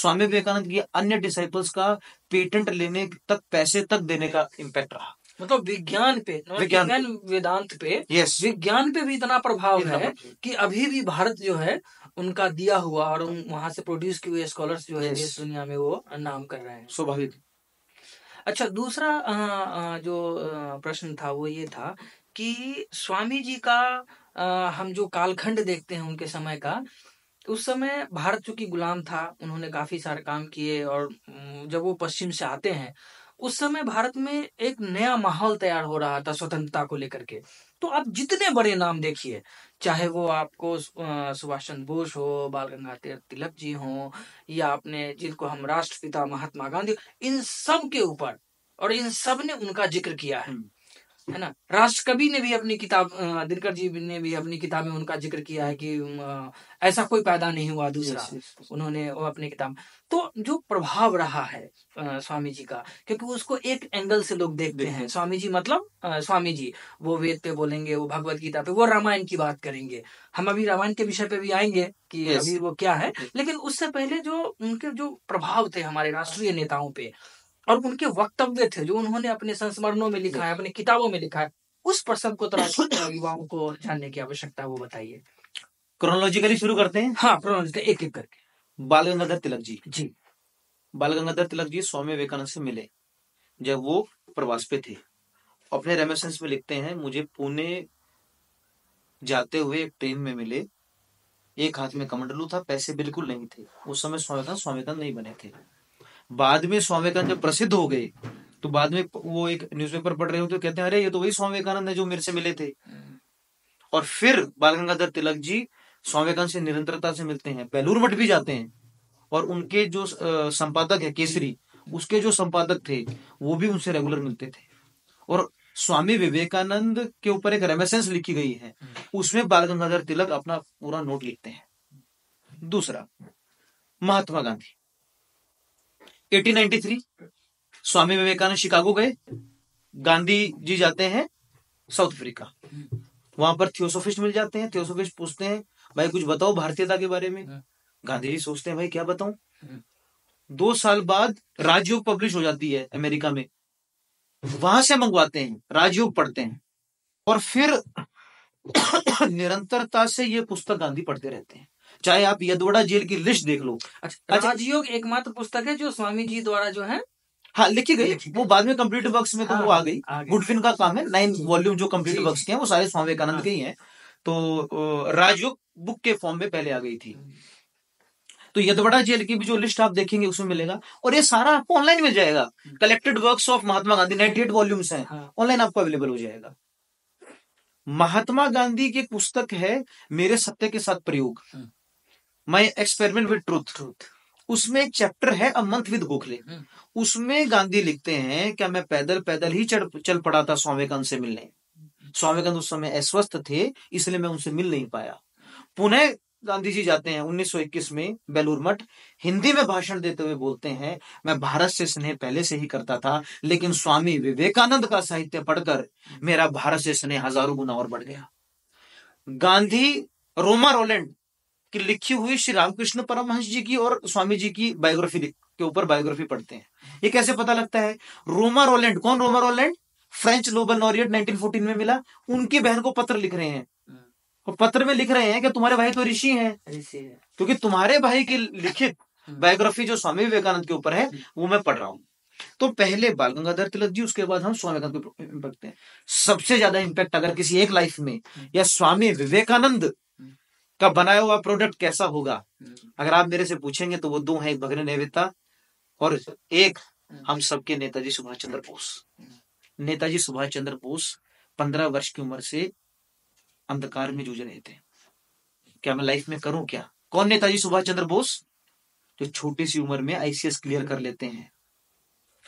स्वामी विवेकानंद के अन्य डिसाइपल्स का पेटेंट लेने तक, पैसे तक देने का इम्पैक्ट रहा। मतलब विज्ञान पे, विज्ञान वेदांत पे, yes, विज्ञान पे भी इतना प्रभाव है कि अभी भी भारत जो है उनका दिया हुआ और वहां से प्रोड्यूस किए हुए स्कॉलर्स जो है, yes, इस दुनिया में वो नाम कर रहे हैं, स्वाभाविक। अच्छा, दूसरा आ, आ, जो प्रश्न था वो ये था कि स्वामी जी का हम जो कालखंड देखते हैं उनके समय का, उस समय भारत चूंकि गुलाम था, उन्होंने काफी सारे काम किए, और जब वो पश्चिम से आते हैं उस समय भारत में एक नया माहौल तैयार हो रहा था स्वतंत्रता को लेकर के। तो आप जितने बड़े नाम देखिए, चाहे वो आपको सुभाष चंद्र बोस हो, बाल गंगाधर तिलक जी हो, या आपने जिनको हम राष्ट्रपिता महात्मा गांधी, इन सब के ऊपर और इन सब ने उनका जिक्र किया है है ना। राष्ट्रकवि ने भी अपनी किताब, दिनकर जी ने भी अपनी किताब में उनका जिक्र किया है कि ऐसा कोई पैदा नहीं हुआ दूसरा, उन्होंने वो अपनी किताब। तो जो प्रभाव रहा है स्वामी जी का, क्योंकि उसको एक एंगल से लोग देखते हैं, स्वामी जी मतलब स्वामी जी वो वेद पे बोलेंगे, वो भगवत गीता पे, वो रामायण की बात करेंगे। हम अभी रामायण के विषय पे भी आएंगे कि अभी वो क्या है, लेकिन उससे पहले जो उनके जो प्रभाव थे हमारे राष्ट्रीय नेताओं पे, और उनके वक्तव्य थे जो उन्होंने अपने संस्मरणों में लिखा है, अपने किताबों में लिखा है, उस पर सबको तरह युवाओं को जानने की आवश्यकता है। वो बताइए, क्रोनोलॉजिकली शुरू करते हैं। हाँ, क्रोनोलॉजिकली एक एक करके। बाल गंगाधर तिलक जी जी बाल गंगाधर तिलक जी स्वामी विवेकानंद से मिले जब वो प्रवास पे थे। अपने रेमिनिसेंस में लिखते हैं, मुझे पुणे जाते हुए एक ट्रेन में मिले, एक हाथ में कमंडलू था, पैसे बिल्कुल नहीं थे। उस समय स्वामी विवेकानंद स्वामी विवेकानंद नहीं बने थे। बाद में स्वामी विवेकानंद जब प्रसिद्ध हो गए तो बाद में वो एक न्यूज़पेपर पढ़ रहे हो तो कहते हैं, अरे ये तो वही स्वामी विवेकानंद है जो मेरे से मिले थे। और फिर बाल गंगाधर तिलक जी स्वामी विवेकानंद से निरंतरता से मिलते हैं, बेलूर मठ भी जाते हैं, और उनके जो संपादक है केसरी, उसके जो संपादक थे वो भी उनसे रेगुलर मिलते थे। और स्वामी विवेकानंद के ऊपर एक रेमिनिसेंस लिखी गई है, उसमें बाल गंगाधर तिलक अपना पूरा नोट लिखते हैं। दूसरा, महात्मा गांधी अठारह तिरानवे, स्वामी विवेकानंद शिकागो गए, गांधी जी जाते हैं साउथ अफ्रीका, वहां पर थियोसोफिस्ट मिल जाते हैं। थियोसोफिस्ट पूछते हैं, भाई कुछ बताओ भारतीयता के बारे में। गांधी जी सोचते हैं, भाई क्या बताऊं। दो साल बाद राजयोग पब्लिश हो जाती है अमेरिका में, वहां से मंगवाते हैं, राजयोग पढ़ते हैं, और फिर निरंतरता से ये पुस्तक गांधी पढ़ते रहते हैं। चाहे आप यदवड़ा जेल की लिस्ट देख लो। अच्छा, राजयोग एकमात्र पुस्तक है जो स्वामी जी द्वारा जो है हाँ लिखी गई, वो बाद में कंप्लीट वर्क्स में तो वो आ गई, गुडविन का काम है। नाइन वॉल्यूम जो कंप्लीट वर्क्स के हैं वो सारे स्वामी विवेकानंद के ही हैं। तो राजयोग बुक के फॉर्म में पहले आ गई थी। तो यदवड़ा जेल की भी जो लिस्ट आप देखेंगे उसमें मिलेगा, और ये सारा आपको ऑनलाइन मिल जाएगा। Collected works of Mahatma Gandhi ninety eight volumes हैं, ऑनलाइन आपको अवेलेबल हो जाएगा। महात्मा गांधी की पुस्तक है मेरे सत्य के साथ प्रयोग, my experiment with truth truth उसमें एक चैप्टर है अ मंथ विद गोखले। उसमें गांधी लिखते हैं, क्या मैं पैदल पैदल ही चल, चल पड़ा था स्वामी विवेकानंद से मिलने। स्वामी विवेकानंद उस समय अस्वस्थ थे, इसलिए मैं उनसे मिल नहीं पाया। पुनः गांधी जी जाते हैं उन्नीस सौ इक्कीस में बेलूर मठ, हिंदी में भाषण देते हुए बोलते हैं, मैं भारत से स्नेह पहले से ही करता था, लेकिन स्वामी विवेकानंद का साहित्य पढ़कर मेरा भारत से स्नेह हजारों गुना और बढ़ गया। गांधी रोमा रोलैंड की लिखी हुई श्री रामकृष्ण परमहंस जी की और स्वामी जी की बायोग्राफी के ऊपर बायोग्राफी पढ़ते हैं। ये कैसे पता लगता है? रोमा रोलैंड, कौन रोमा रोलैंड? French Nobel laureate nineteen fourteen में मिला। उनकी बहन को पत्र लिख रहे हैं, और पत्र में लिख रहे हैं कि तुम्हारे भाई तो ऋषि हैं, क्योंकि तुम्हारे भाई की लिखित बायोग्राफी जो स्वामी विवेकानंद के ऊपर है वो मैं पढ़ रहा हूँ। तो पहले बाल गंगाधर तिलक जी, उसके बाद हम स्वामी विवेकानंद के इम्पैक्ट हैं। सबसे ज्यादा इम्पैक्ट अगर किसी एक लाइफ में या स्वामी विवेकानंद का बनाया हुआ प्रोडक्ट कैसा होगा, अगर आप मेरे से पूछेंगे तो वो दो हैं, एक भगिनी निवेदिता और एक हम सबके नेताजी सुभाष चंद्र बोस। नेताजी सुभाष चंद्र बोस पंद्रह वर्ष की उम्र से अंधकार में जूझ रहे थे, क्या मैं लाइफ में करूं क्या। कौन नेताजी सुभाष चंद्र बोस? जो छोटी सी उम्र में आईसीएस क्लियर कर लेते हैं।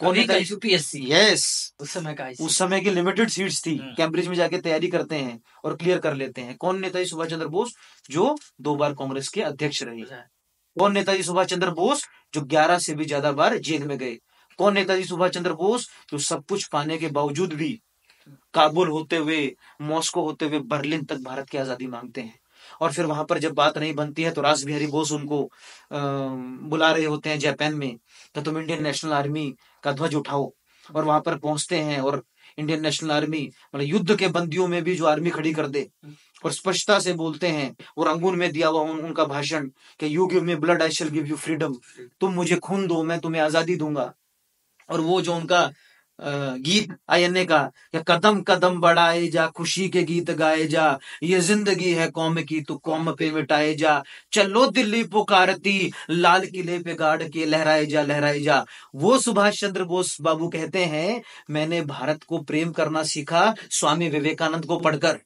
कौन नेताजी? यूपीएससी। यस, उस समय का उस समय की लिमिटेड सीट्स थी, कैम्ब्रिज में जाके तैयारी करते हैं और क्लियर कर लेते हैं। कौन नेताजी सुभाष चंद्र बोस? जो दो बार कांग्रेस के अध्यक्ष रहे। कौन नेताजी सुभाष चंद्र बोस? जो ग्यारह से भी ज्यादा बार जेल में गए। कौन नेताजी सुभाष चंद्र बोस? जो सब कुछ पाने के बावजूद भी काबुल होते हुए, मॉस्को होते हुए बर्लिन तक भारत की आजादी मांगते हैं, और फिर वहां पर जब बात नहीं बनती है तो रास बिहारी बोस उनको आ, बुला रहे होते हैं जापान में, तो तुम इंडियन नेशनल आर्मी का ध्वज उठाओ, और वहां पर पहुंचते हैं और इंडियन नेशनल आर्मी मतलब युद्ध के बंदियों में भी जो आर्मी खड़ी कर दे, और स्पष्टता से बोलते हैं, और रंगून में दिया हुआ उन, उनका भाषण कि you give me blood I shall give you freedom, तुम मुझे खून दो मैं तुम्हें आजादी दूंगा। और वो जो उनका गीत आईएनए का, या कदम कदम बढ़ाए जा खुशी के गीत गाए जा, ये जिंदगी है कौम की तू कौम पे मिटाए जा, चलो दिल्ली पुकारती लाल किले पे गाड़ के लहराए जा लहराए जा। वो सुभाष चंद्र बोस बाबू कहते हैं मैंने भारत को प्रेम करना सीखा स्वामी विवेकानंद को पढ़कर,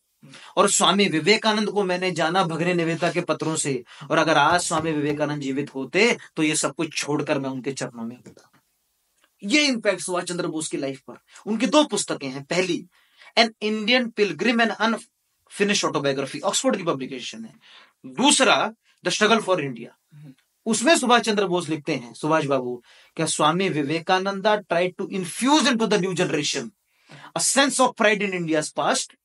और स्वामी विवेकानंद को मैंने जाना भगिनी निवेदिता के पत्रों से, और अगर आज स्वामी विवेकानंद जीवित होते तो ये सब कुछ छोड़कर मैं उनके चरणों में होता। ये इंपैक्ट सुभाष चंद्र बोस की लाइफ पर। उनकी दो पुस्तकें हैं, पहली an Indian pilgrim and unfinished autobiography, Oxford की पब्लिकेशन है, दूसरा द स्ट्रगल फॉर इंडिया। उसमें सुभाष चंद्र बोस लिखते हैं, सुभाष बाबू क्या स्वामी विवेकानंद tried to infuse into the new generation a sense of pride in India's past,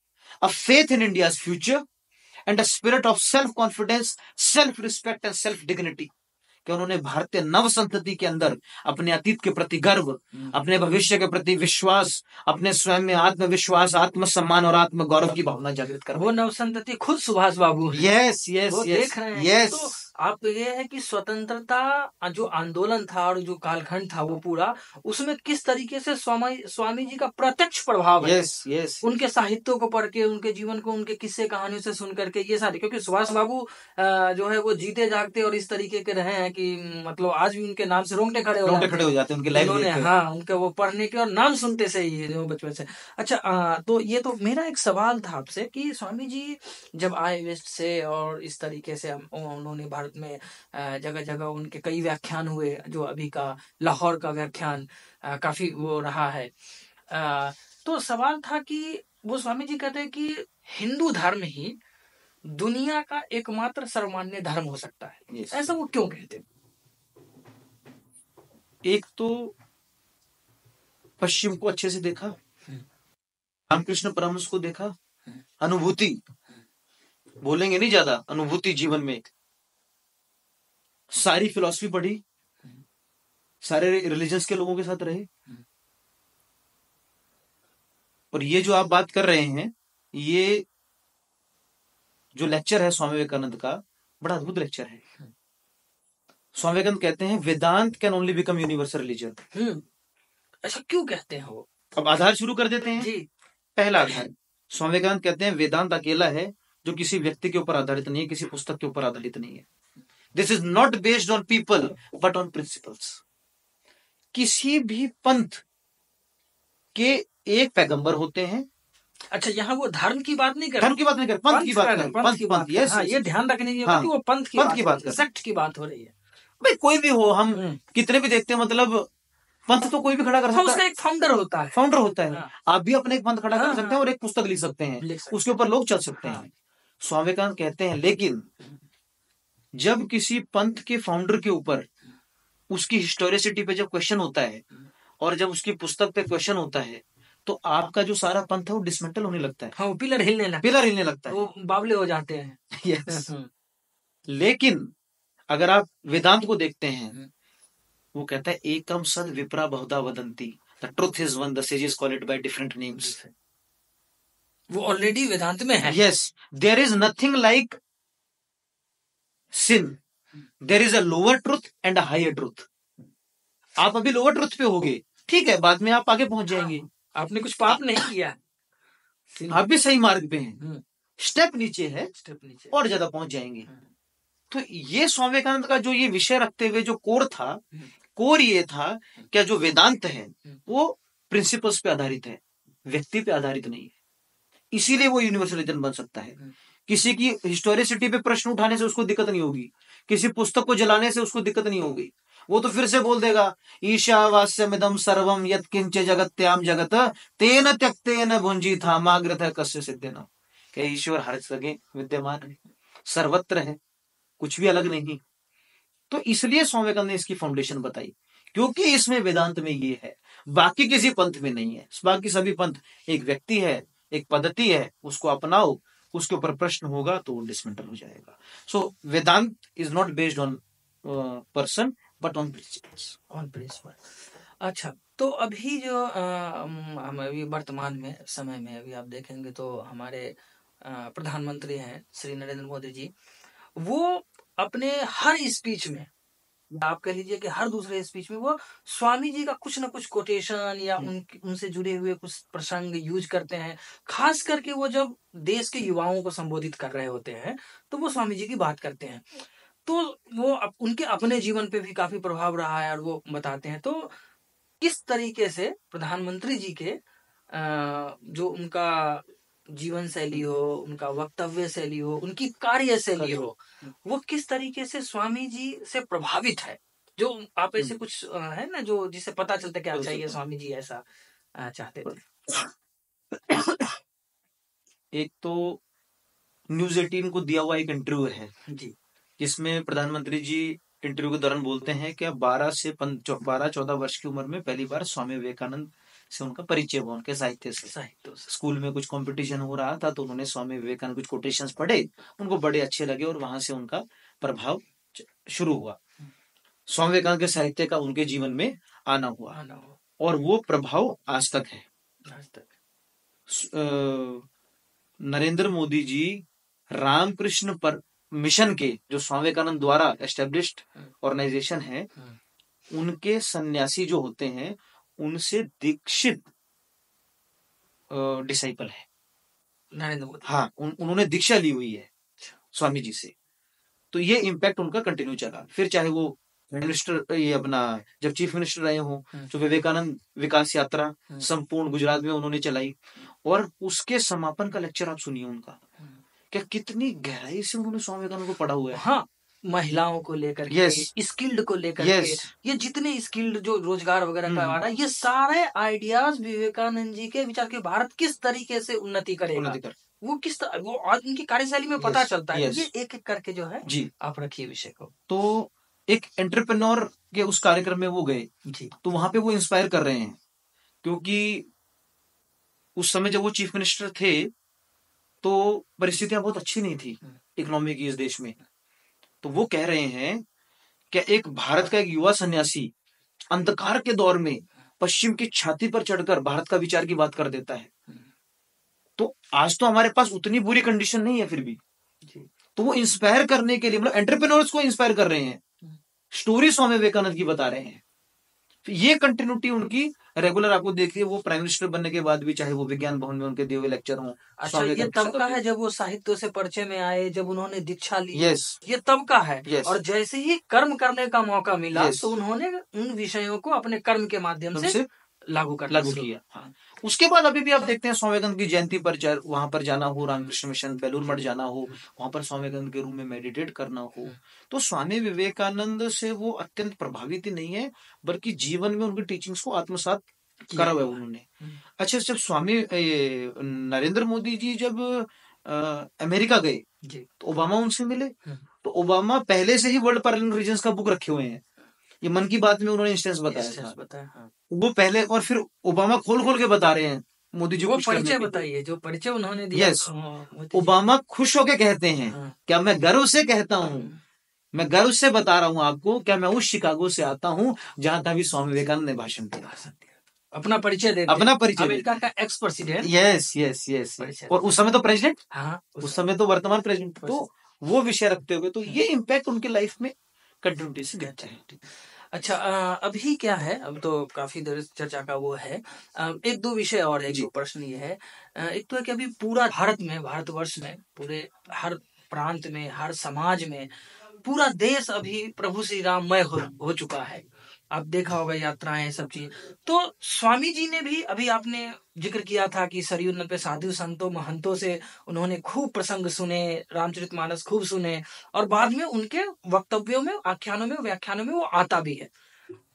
a faith in India's future and a spirit of self confidence, self respect and self dignity. कि उन्होंने भारतीय नव संतति के अंदर अपने अतीत के प्रति गर्व, अपने भविष्य के प्रति विश्वास, अपने स्वयं में आत्मविश्वास, आत्मसम्मान और आत्म गौरव की भावना जागृत कर। वो नव संतति खुद Subhash Babu. Yes yes yes yes. तो आप ये है कि स्वतंत्रता जो आंदोलन था और जो कालखंड था वो पूरा, उसमें किस तरीके से स्वामी स्वामी जी का प्रत्यक्ष प्रभाव है। yes, yes, उनके साहित्यों को पढ़ के, उनके जीवन को, उनके किस्से कहानियों से सुन करके ये सारे, क्योंकि सुभाष बाबू जो है वो जीते जागते और इस तरीके के रहे हैं कि मतलब आज भी उनके नाम से रोंगटे खड़े हो खड़े हो जाते हैं उनके लाइफ। हाँ, उनके वो पढ़ने के और नाम सुनते से ही बचपन से। अच्छा, तो ये तो मेरा एक सवाल था आपसे कि स्वामी जी जब आए वेस्ट से और इस तरीके से उन्होंने भारत में जगह जगह उनके कई व्याख्यान हुए, जो अभी का लाहौर का व्याख्यान काफी वो रहा है, तो सवाल था कि वो स्वामी जी कहते हैं कि हिंदू धर्म ही दुनिया का एकमात्र सर्वमान्य धर्म हो सकता है। yes. ऐसा वो क्यों कहते हैं? एक तो पश्चिम को अच्छे से देखा, रामकृष्ण परमहंस को देखा, अनुभूति, बोलेंगे नहीं ज्यादा, अनुभूति जीवन में, सारी फिलॉसफी पढ़ी, सारे रिलीजन्स के लोगों के साथ रहे। और ये जो आप बात कर रहे हैं, ये जो लेक्चर है स्वामी विवेकानंद का, बड़ा अद्भुत लेक्चर है। स्वामी विवेकानंद कहते हैं Vedanta can only become universal religion. अच्छा, क्यों कहते हैं वो? अब आधार शुरू कर देते हैं जी। पहला आधार, स्वामी विवेकानंद कहते हैं वेदांत अकेला है जो किसी व्यक्ति के ऊपर आधारित नहीं है, किसी पुस्तक के ऊपर आधारित नहीं है। This is not based on people but on principles. किसी भी पंथ के एक पैगंबर होते हैं। अच्छा, यहाँ वो धर्म की बात नहीं कर, धर्म की बात नहीं कर, पंथ की बात कर, पंथ की बात। यस, ये ध्यान रखने की वो पंथ की पंथ की बात कर, सेक्ट की बात हो रही है। भाई कोई भी हो, हम कितने भी देखते हैं, मतलब पंथ तो कोई भी खड़ा कर सकता है, उसका एक फाउंडर होता है, फाउंडर होता है। आप भी अपने एक पंथ खड़ा कर सकते हैं और एक पुस्तक लिख सकते हैं, उसके ऊपर लोग चल सकते हैं। स्वामी विवेकानंद कहते हैं लेकिन जब किसी पंथ के फाउंडर के ऊपर उसकी हिस्टोरिसिटी पे जब क्वेश्चन होता है और जब उसकी पुस्तक पे क्वेश्चन होता है, तो आपका जो सारा पंथ है वो डिसमेंटल होने लगता है। हाँ, पिलर हिलने लगता है, पिलर हिलने लगता है, वो बावले हो जाते हैं। यस। लेकिन अगर आप वेदांत को देखते हैं, वो कहता है एकम सद विप्रा बहुधा वदंती the truth is one the sages call it by different names. वो ऑलरेडी वेदांत में है। Yes, there is nothing like sin, there is a lower truth and a higher truth. आप अभी लोअर ट्रुथ पे होगे, ठीक है, बाद में आप आगे पहुंच जाएंगे, आपने कुछ पाप नहीं किया, आप भी सही मार्ग पे हैं, स्टेप नीचे है, स्टेप नीचे और ज्यादा पहुंच जाएंगे। तो ये स्वामी विवेकानंद का जो ये विषय रखते हुए जो कोर था, कोर ये था क्या, जो वेदांत है वो प्रिंसिपल्स पे आधारित है, व्यक्ति पे आधारित नहीं है, इसीलिए वो यूनिवर्सल रिलीजन बन सकता है। किसी की हिस्टोरिसिटी पे प्रश्न उठाने से उसको दिक्कत नहीं होगी, किसी पुस्तक को जलाने से उसको दिक्कत नहीं होगी, वो तो फिर से बोल देगा ईशावास्यमिदं सर्वं यत् किंच जगत्याम जगत तेन त्यक्तेन भुंजी थामाग्रतः कस्य सिद्धेन। क्या ईश्वर हर जगह विद्यमान है, सर्वत्र है, कुछ भी अलग नहीं। तो इसलिए स्वामी विवेकानंद ने इसकी फाउंडेशन बताई, क्योंकि इसमें वेदांत में ये है, बाकी किसी पंथ में नहीं है। बाकी सभी पंथ एक व्यक्ति है, एक पद्धति है, उसको अपनाओ, उसके ऊपर प्रश्न होगा तो वो डिसमेंटल हो जाएगा। So Vedanta is not based on person but on principles, on principle. अच्छा, तो अभी जो आ, हम अभी वर्तमान में समय में अभी आप देखेंगे तो हमारे प्रधानमंत्री हैं श्री नरेंद्र मोदी जी, वो अपने हर स्पीच में आप कह लीजिए कि हर दूसरे स्पीच में वो स्वामी जी का कुछ ना कुछ कोटेशन या उन, उनसे जुड़े हुए कुछ प्रसंग यूज करते हैं। खास करके वो जब देश के युवाओं को संबोधित कर रहे होते हैं तो वो स्वामी जी की बात करते हैं, तो वो अप, उनके अपने जीवन पे भी काफी प्रभाव रहा है और वो बताते हैं। तो किस तरीके से प्रधानमंत्री जी के अः जो उनका जीवन शैली हो, उनका वक्तव्य शैली हो, उनकी कार्य शैली हो, वो किस तरीके से स्वामी जी से प्रभावित है, जो आप ऐसे कुछ है ना जो जिसे पता चलता क्या चाहिए स्वामी जी ऐसा चाहते थे। एक तो न्यूज एटीन को दिया हुआ एक इंटरव्यू है जी, जिसमें प्रधानमंत्री जी इंटरव्यू के दौरान बोलते हैं कि बारह से बारह चौदह वर्ष की उम्र में पहली बार स्वामी विवेकानंद से उनका परिचय हुआ, उनके साहित्य से। साहित्य स्कूल में कुछ कंपटीशन हो रहा था तो उन्होंने स्वामी विवेकानंद कुछ कोटेशंस पढ़े, उनको बड़े अच्छे लगे और वहां से उनका प्रभाव शुरू हुआ। स्वामी विवेकानंद के साहित्य का उनके जीवन में आना हुआ, आना हुआ। और वो प्रभाव आज तक है। आज तक नरेंद्र मोदी जी रामकृष्ण पर मिशन के जो स्वामी विवेकानंद द्वारा एस्टेब्लिश्ड ऑर्गेनाइजेशन है, उनके सन्यासी जो होते हैं उनसे दीक्षित डिसाइपल है नरेंद्र मोदी। हाँ, उन, उन्होंने दीक्षा ली हुई है स्वामी जी से, तो ये इम्पैक्ट उनका कंटिन्यू चला। फिर चाहे वो मिनिस्टर ये अपना जब चीफ मिनिस्टर रहे हो तो विवेकानंद विकास यात्रा संपूर्ण गुजरात में उन्होंने चलाई और उसके समापन का लेक्चर आप सुनिए उनका, क्या कितनी गहराई से उन्होंने स्वामी विवेकानंद को पढ़ा हुआ है। हाँ, महिलाओं को लेकर yes. स्किल्ड को लेकर yes. ये जितने स्किल्ड जो रोजगार वगैरह का आ रहा है, ये सारे आइडियाज विवेकानंद जी के विचार के भारत किस तरीके से उन्नति करेगा कर। वो किस तर... वो आज उनकी कार्यशैली में yes. पता चलता yes. है। ये एक एक करके जो है जी आप रखिए विषय को। तो एक एंटरप्रेन्योर के उस कार्यक्रम में वो गए जी, तो वहां पे वो इंस्पायर कर रहे हैं, क्योंकि उस समय जब वो चीफ मिनिस्टर थे तो परिस्थितियां बहुत अच्छी नहीं थी इकोनॉमी की इस देश में। तो वो कह रहे हैं कि एक भारत का एक युवा सन्यासी अंधकार के दौर में पश्चिम की छाती पर चढ़कर भारत का विचार की बात कर देता है। तो आज तो हमारे पास उतनी बुरी कंडीशन नहीं है फिर भी। तो वो इंस्पायर करने के लिए मतलब एंटरप्रेन्योर्स को इंस्पायर कर रहे हैं, स्टोरी स्वामी विवेकानंद की बता रहे हैं। तो ये कंटिन्यूटी उनकी रेगुलर आपको देखिए, वो प्राइम मिनिस्टर बनने के बाद भी चाहे वो विज्ञान भवन में उनके दिए हुए लेक्चर हों। अच्छा, ये तब का है जब वो साहित्य से परिचय में आए, जब उन्होंने दीक्षा ली yes. ये तब का है yes. और जैसे ही कर्म करने का मौका मिला yes. तो उन्होंने उन विषयों को अपने कर्म के माध्यम से लागू कर लागू किया। हाँ। उसके बाद अभी भी आप देखते हैं स्वामी विवेकानंद की जयंती पर वहां पर जाना हो, रामकृष्ण मिशन बेलूर मठ जाना हो, वहां पर स्वामी विवेकानंद के रूम में मेडिटेट करना हो, तो स्वामी विवेकानंद से वो अत्यंत प्रभावित ही नहीं है बल्कि जीवन में उनकी टीचिंग्स को आत्मसात करा हुआ है उन्होंने। अच्छा, जब स्वामी नरेंद्र मोदी जी जब आ, अमेरिका गए तो ओबामा उनसे मिले, तो ओबामा पहले से ही वर्ल्ड पार्लियामेंट ऑफ रिलीजन्स का बुक रखे हुए हैं। ये मन की बात में उन्होंने इंस्टेंस बताया बताया हाँ। वो पहले और फिर ओबामा खोल खोल के बता रहे हैं मोदी जी को परिचय बताइए जो परिचय उन्होंने दिया। यस, ओबामा खुश होके कहते हैं हाँ। क्या मैं गर्व से कहता हूँ, मैं गर्व से बता रहा हूँ आपको, क्या मैं उस शिकागो से आता हूँ जहाँ का भी स्वामी विवेकानंद ने भाषण दिया, अपना परिचय दे अपना परिचय अमेरिका का ex president. Yes yes yes और उस समय तो प्रेसिडेंट, हाँ उस समय तो वर्तमान प्रेसिडेंट, तो वो विषय रखते हुए तो ये इम्पैक्ट उनकी लाइफ में कंटिन्यूटी से कहते हैं। अच्छा, अभी क्या है, अब तो काफी देर चर्चा का वो है, एक दो विषय और है। जो प्रश्न ये है, एक तो है कि अभी पूरा भारत में, भारतवर्ष में, पूरे हर प्रांत में, हर समाज में, पूरा देश अभी प्रभु श्री राममय हो, हो चुका है। आप देखा होगा यात्राएं सब चीज। तो स्वामी जी ने भी अभी आपने जिक्र किया था कि सरयू नदी पे साधु संतों महंतों से उन्होंने खूब प्रसंग सुने, रामचरितमानस खूब सुने और बाद में उनके वक्तव्यों में, आख्यानों में, व्याख्यानों में वो आता भी है।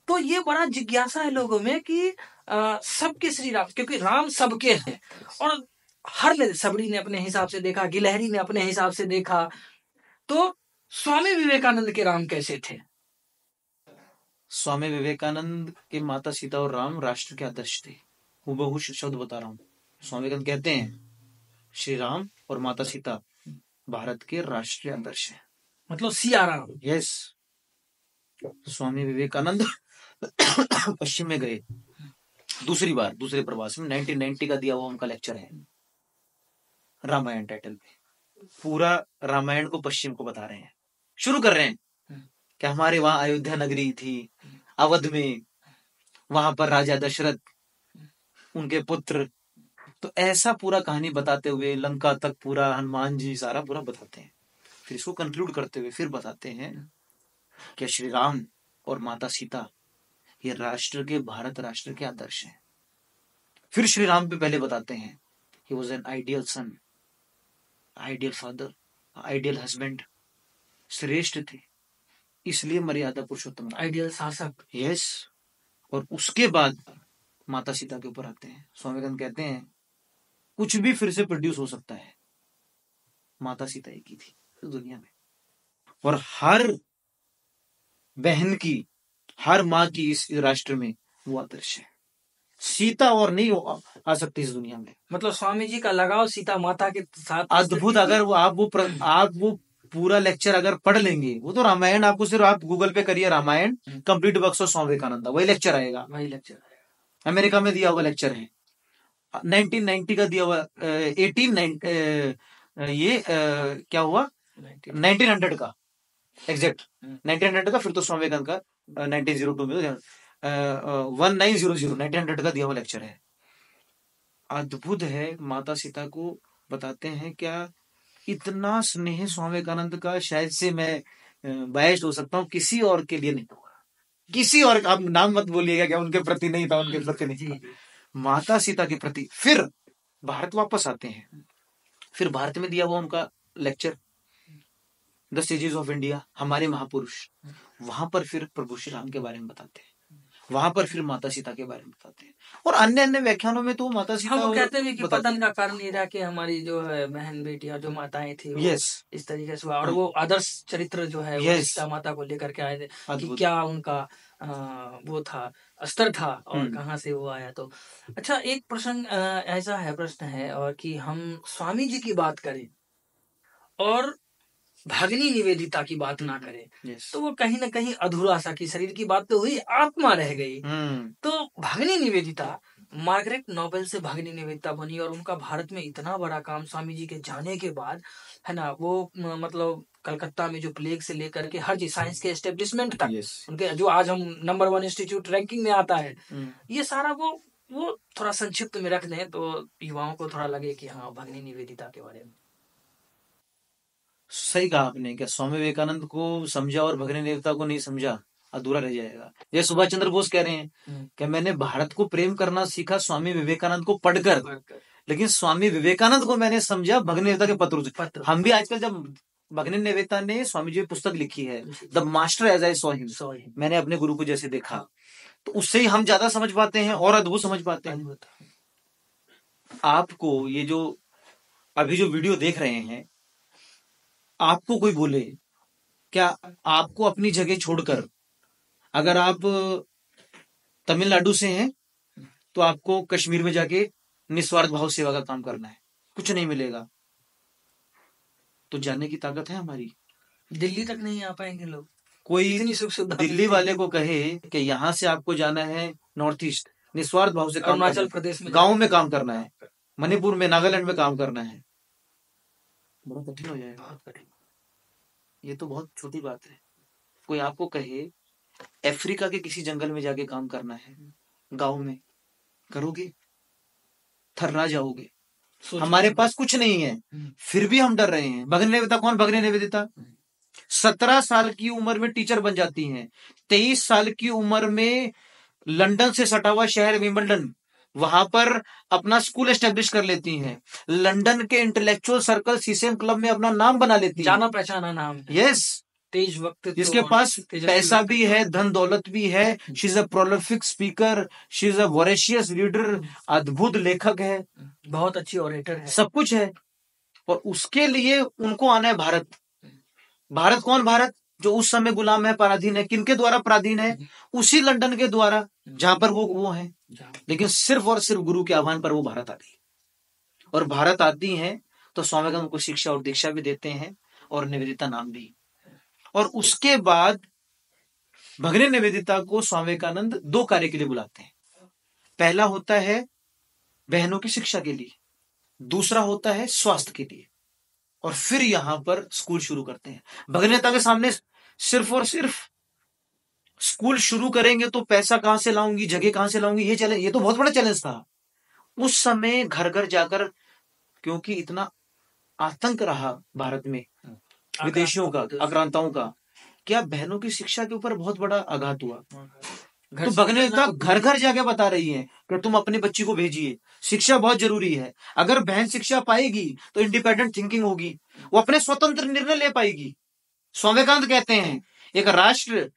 तो ये बड़ा जिज्ञासा है लोगों में कि सबके श्री राम, क्योंकि राम सबके हैं और हर ने, सबरी ने अपने हिसाब से देखा, गिलहरी ने अपने हिसाब से देखा, तो स्वामी विवेकानंद के राम कैसे थे? स्वामी विवेकानंद के माता सीता और राम राष्ट्र के आदर्श थे। हूबहू शब्द बता रहा हूँ। स्वामी विवेकानंद कहते हैं श्री राम और माता सीता भारत के राष्ट्रीय आदर्श हैं। मतलब सिया राम। यस, स्वामी विवेकानंद पश्चिम में गए दूसरी बार, दूसरे प्रवास में उन्नीस सौ नब्बे का दिया हुआ उनका लेक्चर है रामायण टाइटल पे। पूरा रामायण को पश्चिम को बता रहे हैं, शुरू कर रहे हैं कि हमारे वहां अयोध्या नगरी थी, अवध में वहां पर राजा दशरथ, उनके पुत्र, तो ऐसा पूरा कहानी बताते हुए लंका तक पूरा हनुमान जी सारा पूरा बताते हैं। फिर इसको कंक्लूड करते हुए फिर बताते हैं कि श्री राम और माता सीता ये राष्ट्र के, भारत राष्ट्र के आदर्श हैं। फिर श्री राम पे पहले बताते हैं he was an ideal son, ideal father, ideal husband, श्रेष्ठ थे, इसलिए मर्यादा पुरुषोत्तम, आइडियल शासक। यस, और उसके बाद माता सीता के ऊपर आते हैं। स्वामी विवेकानंद कहते हैं कुछ भी फिर से प्रोड्यूस हो सकता है, माता सीता एक ही थी तो दुनिया में, और हर बहन की, हर माँ की इस राष्ट्र में वो आदर्श है। सीता और नहीं हो आ सकती इस दुनिया में। मतलब स्वामी जी का लगाव सीता माता के साथ अद्भुत। अगर वो आप वो प्र, आप वो पूरा लेक्चर अगर पढ़ लेंगे, वो तो रामायण, आपको सिर्फ आप गूगल पे करिए Ramayana complete works of स्वामी विवेकानंद, वही लेक्चर आएगा, वही लेक्चर आएगा। अमेरिका में दिया हुआ लेक्चर है, नाइनटीन नाइंटी का दिया हुआ, अठारह ये क्या हुआ नाइनटीन हंड्रेड का, एग्जैक्ट नाइनटीन हंड्रेड का। फिर तो स्वामी विवेकानंद का नाइनटीन ओ टू में उन्नीस सौ, उन्नीस सौ, उन्नीस सौ का दिया हुआ लेक्चर है, अद्भुत है। माता सीता को बताते हैं क्या, इतना स्नेह स्वामी विवेकानंद का, शायद से मैं बायस हो सकता हूँ, किसी और के लिए नहीं होगा, किसी और आप नाम मत बोलिएगा क्या उनके प्रति नहीं था, उनके प्रति नहीं, माता सीता के प्रति। फिर भारत वापस आते हैं, फिर भारत में दिया हुआ उनका lecture the stages of India, हमारे महापुरुष, वहां पर फिर प्रभु श्री राम के बारे में बताते हैं, वहां पर फिर माता सीता के बारे में बताते हैं, और अन्य अन्य व्याख्यानों में तो माता सीता हम कहते हैं कि पतन का कारण ये रहा कि हमारी जो है बहन बेटियां, जो माताएं थी, yes. इस तरीके से हुआ, और वो आदर्श चरित्र जो है yes. सीता माता को लेकर के आए थे कि क्या उनका आ, वो था, स्तर था, और कहाँ से वो आया। तो अच्छा, एक प्रसंग ऐसा है, प्रश्न है, और कि हम स्वामी जी की बात करें और भगिनी निवेदिता की बात ना करें, yes. तो वो कहीं ना कहीं अधूरा सा, कि शरीर की बात तो हुई, आत्मा रह गई। hmm. तो भगिनी निवेदिता, मार्गरेट नोबेल से भगिनी निवेदिता बनी, और उनका भारत में इतना बड़ा काम, स्वामी जी के जाने के बाद, है ना, वो मतलब कलकत्ता में जो प्लेग से लेकर के हर चीज, साइंस के एस्टेब्लिशमेंट तक, yes. उनके जो आज हम नंबर वन इंस्टीट्यूट रैंकिंग में आता है, hmm. ये सारा वो वो थोड़ा संक्षिप्त में रख दें तो युवाओं को थोड़ा लगे कि हाँ, भगिनी निवेदिता के बारे में। सही कहा आपने, क्या स्वामी विवेकानंद को समझा और भगिनी निवेदिता को नहीं समझा, अधूरा रह जाएगा। ये सुभाष चंद्र बोस कह रहे हैं कि मैंने भारत को प्रेम करना सीखा स्वामी विवेकानंद को पढ़कर, लेकिन स्वामी विवेकानंद को मैंने समझा भगिनी निवेदिता के पत्रों से। हम भी आजकल, जब भगिनी निवेदिता ने स्वामी जी की पुस्तक लिखी है the master as I saw him, मैंने अपने गुरु को जैसे देखा, तो उससे ही हम ज्यादा समझ पाते हैं और अद्भुत समझ पाते हैं। आपको ये जो अभी जो वीडियो देख रहे हैं, आपको कोई बोले, क्या आपको अपनी जगह छोड़कर, अगर आप तमिलनाडु से हैं तो आपको कश्मीर में जाके निस्वार्थ भाव सेवा का काम करना है, कुछ नहीं मिलेगा, तो जाने की ताकत है हमारी। दिल्ली तक नहीं आ पाएंगे लोग, कोई दिल्ली वाले को कहे कि यहाँ से आपको जाना है नॉर्थ ईस्ट, निस्वार्थ भाव से, अरुणाचल प्रदेश में गाँव में काम करना है, मणिपुर में, नागालैंड में काम करना है, बहुत कठिन हो जाएगा, बहुत कठिन। ये तो बहुत छोटी बात है। कोई आपको कहे अफ्रीका के किसी जंगल में जाके काम करना है, गांव में करोगे, थर्रा जाओगे, हमारे पास कुछ नहीं है, फिर भी हम डर रहे हैं। भगिनी निवेदिता कौन? भगिनी निवेदिता सत्रह साल की उम्र में टीचर बन जाती हैं, तेईस साल की उम्र में लंदन से सटा हुआ शहर विंबलडन, वहां पर अपना स्कूल एस्टेब्लिश कर लेती हैं, लंदन के इंटेलेक्चुअल सर्कल सीसेम क्लब में अपना नाम बना लेती हैं, जाना पहचाना नाम। यस, तेज वक्त, जिसके पास पैसा भी है, धन दौलत भी है, she is a prolific speaker, she is a voracious reader, अद्भुत लेखक है, बहुत अच्छी ऑरेटर है, सब कुछ है, और उसके लिए उनको आना है भारत। भारत कौन? भारत जो उस समय गुलाम है, पराधीन है, किनके द्वारा पराधीन है? उसी लंदन के द्वारा, जहां पर वो वो है, लेकिन सिर्फ और सिर्फ गुरु के आह्वान पर वो भारत आती है। और भारत आती हैं तो स्वामी विवेकानंद को शिक्षा और दीक्षा भी देते हैं, और निवेदिता नाम भी। और उसके बाद भगिनी निवेदिता को स्वामी विवेकानंद दो कार्य के लिए बुलाते हैं, पहला होता है बहनों की शिक्षा के लिए, दूसरा होता है स्वास्थ्य के लिए, और फिर यहाँ पर स्कूल शुरू करते हैं। भगिनी निवेदिता के सामने सिर्फ और सिर्फ स्कूल शुरू करेंगे तो पैसा कहां से लाऊंगी, जगह कहां से लाऊंगी, ये चैलेंज, ये तो बहुत बड़ा चैलेंज था उस समय। घर घर जाकर, क्योंकि इतना आतंक रहा भारत में विदेशियों का, आक्रांताओं का, क्या बहनों की शिक्षा के ऊपर बहुत बड़ा आघात हुआ। तो भगनेता घर घर जाके बता रही है कि तुम अपने बच्ची को भेजिए, शिक्षा बहुत जरूरी है। अगर बहन शिक्षा पाएगी तो इंडिपेंडेंट थिंकिंग होगी, वो अपने स्वतंत्र निर्णय ले पाएगी। स्वामी विवेकानंद कहते हैं एक राष्ट्र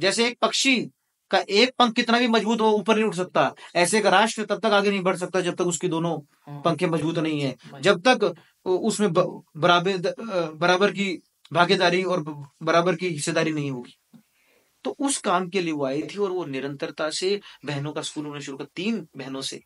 जैसे एक पक्षी का एक पंख कितना भी मजबूत हो ऊपर नहीं उठ सकता, ऐसे एक राष्ट्र तब तक आगे नहीं बढ़ सकता जब तक उसकी दोनों पंखे मजबूत नहीं है, जब तक उसमें बराबर बराबर की भागीदारी और बराबर की हिस्सेदारी नहीं होगी। तो उस काम के लिए वो आई थी और वो निरंतरता से बहनों का स्कूल उन्होंने शुरू कर, तीन बहनों से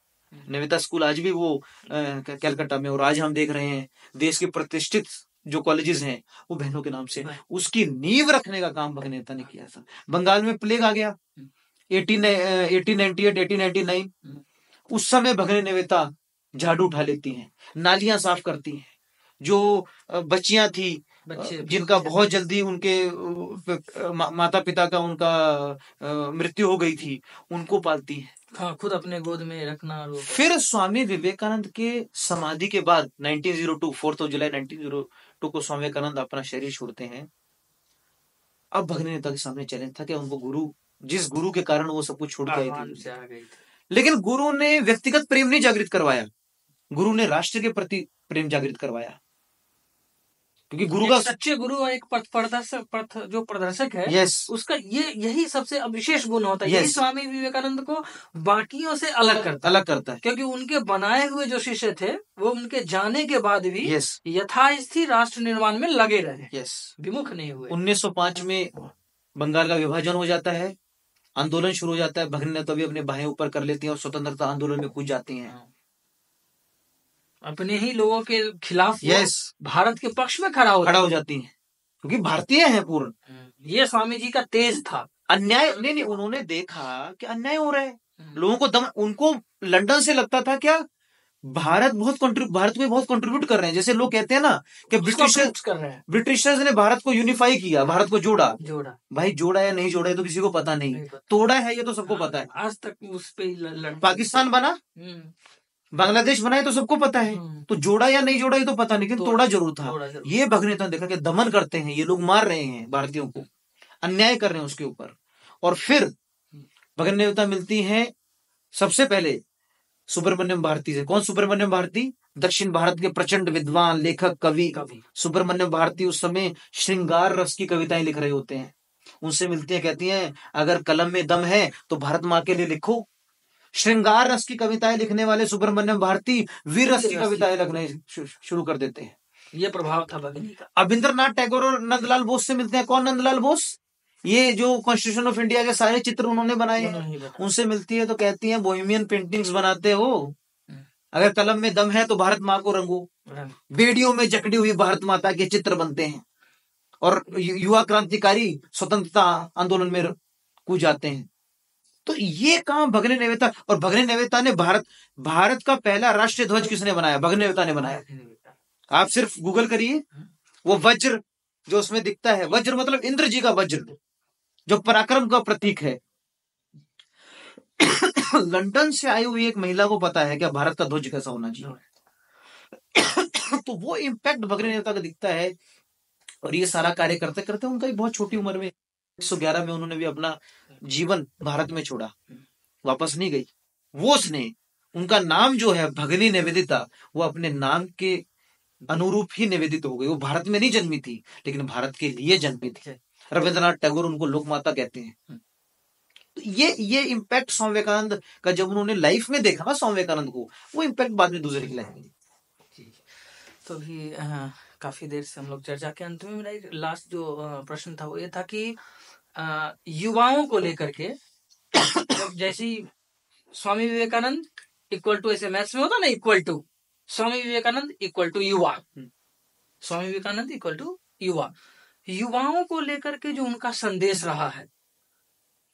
निवेदिता स्कूल आज भी वो कलकत्ता में, और आज हम देख रहे हैं देश के प्रतिष्ठित जो कॉलेजेस हैं वो बहनों के नाम से। उसकी नींव रखने का काम भगनेता ने किया था। बंगाल में प्लेग आ गया अठारह अठारह अट्ठानवे अठारह निन्यानवे, उस समय भगिनी निवेदिता झाड़ू उठा लेती हैं, नालियां साफ करती हैं। जो बच्चियां थी जिनका बहुत जल्दी उनके माता पिता का उनका मृत्यु हो गई थी, उनको पालती है, हाँ, खुद अपने गोद में रखना। फिर स्वामी विवेकानंद के समाधि के बाद उन्नीस सौ दो, चार जुलाई उन्नीस सौ दो को स्वामी विवेकानंद अपना शरीर छोड़ते हैं। अब भगिनी निवेदिता के सामने चैलेंज था कि उनको गुरु, जिस गुरु के कारण वो सब कुछ छोड़ के आई थी, लेकिन गुरु ने व्यक्तिगत प्रेम नहीं जागृत करवाया, गुरु ने राष्ट्र के प्रति प्रेम जागृत करवाया। क्योंकि गुरु का सच्चे गुरु और एक प्रदर्शक, जो प्रदर्शक है, yes. उसका ये यही सबसे विशेष गुण होता है, yes. यही स्वामी विवेकानंद को बाकियों से अलग करता अलग करता है, क्योंकि उनके बनाए हुए जो शिष्य थे वो उनके जाने के बाद भी yes. यथास्थित राष्ट्र निर्माण में लगे रहे, yes. विमुख नहीं हुए। उन्नीस सौ पाँच में बंगाल का विभाजन हो जाता है, आंदोलन शुरू हो जाता है, भगिनी तभी अपने बाहें ऊपर कर लेती है और स्वतंत्रता आंदोलन में कूद जाती है, अपने ही लोगों के खिलाफ, yes. भारत के पक्ष में खड़ा हो खड़ा हो जाती हैं, क्योंकि भारतीय हैं पूर्ण। ये स्वामी जी का तेज था। अन्याय नहीं नहीं उन्होंने देखा कि अन्याय हो रहा है लोगों को, दम, उनको लंदन से लगता था क्या भारत बहुत भारत में बहुत कंट्रीब्यूट कर रहे हैं। जैसे लोग कहते हैं ना कि ब्रिटिशर्स कर रहे हैं, ब्रिटिशर्स ने भारत को यूनिफाई किया, भारत को जोड़ा जोड़ा भाई जोड़ा या नहीं जोड़ा है तो किसी को पता नहीं, तोड़ा है ये तो सबको पता है, आज तक उस पर। पाकिस्तान बना, बांग्लादेश बनाए तो सबको पता है, तो जोड़ा या नहीं जोड़ा ये तो पता नहीं, लेकिन तोड़ा जरूर था। ये भगने तो देखा कि दमन करते हैं ये लोग, मार रहे हैं भारतीयों को, अन्याय कर रहे हैं उसके ऊपर। और फिर भगिनी निवेदिता मिलती हैं सबसे पहले सुब्रमण्यम भारती से। कौन सुब्रमण्यम भारती? दक्षिण भारत के प्रचंड विद्वान, लेखक, कवि सुब्रमण्यम भारती। उस समय श्रृंगार रस की कविताएं लिख रहे होते हैं, उनसे मिलती है, कहती है अगर कलम में दम है तो भारत माँ के लिए लिखो। श्रृंगार रस की कविताएं लिखने वाले सुब्रमण्यम भारती वीर रस की कविताएं लिखने शुरू कर देते हैं। ये प्रभाव था भगिनी का। अबनींद्रनाथ टैगोर और नंदलाल बोस से मिलते हैं। कौन नंदलाल बोस? ये जो कॉन्स्टिट्यूशन ऑफ इंडिया के सारे चित्र उन्होंने बनाए हैं। उनसे मिलती है तो कहती है बोहेमियन पेंटिंग्स बनाते हो, अगर कलम में दम है तो भारत माँ को रंगो। बेड़ियों में जकड़ी हुई भारत माता के चित्र बनते हैं और युवा क्रांतिकारी स्वतंत्रता आंदोलन में कूद जाते हैं। तो ये काम भगिनी निवेदिता, और भगिनी निवेदिता ने भारत भारत का पहला राष्ट्रीय ध्वज किसने बनाया? भगिनी निवेदिता ने बनाया। आप सिर्फ गूगल करिए, वो वज्र जो उसमें दिखता है, वज्र मतलब इंद्र जी का वज्र जो पराक्रम का प्रतीक है। लंदन से आई हुई एक महिला को पता है क्या भारत का ध्वज कैसा होना चाहिए। तो वो इम्पैक्ट भगिनी निवेदिता का दिखता है। और ये सारा कार्य करते करते उनका ही बहुत छोटी उम्र में एक सौ ग्यारह में उन्होंने भी अपना जीवन भारत में छोड़ा, वापस नहीं गई वो। उसने उनका नाम जो है भगिनी निवेदिता, वो अपने नाम के अनुरूप ही निवेदित हो गई। वो भारत में नहीं जन्मी थी लेकिन भारत के लिए जन्मी थी। रविंद्रनाथ टैगोर उनको लोकमाता कहते हैं। तो ये ये इम्पैक्ट स्वामी विवेकानंद का जब उन्होंने लाइफ में देखा ना स्वामी विवेकानंद को, वो इम्पैक्ट बाद में दूसरे की लाइफ में। तो भी काफी देर से हम लोग चर्चा के अंत में, मेरा लास्ट जो प्रश्न था वो ये था कि युवाओं को लेकर के जैसे स्वामी विवेकानंद इक्वल टू, ऐसे मैथ्स में होता ना equal to, स्वामी विवेकानंद equal to युवा, स्वामी विवेकानंद इक्वल टू युवा। युवाओं को लेकर के जो उनका संदेश रहा है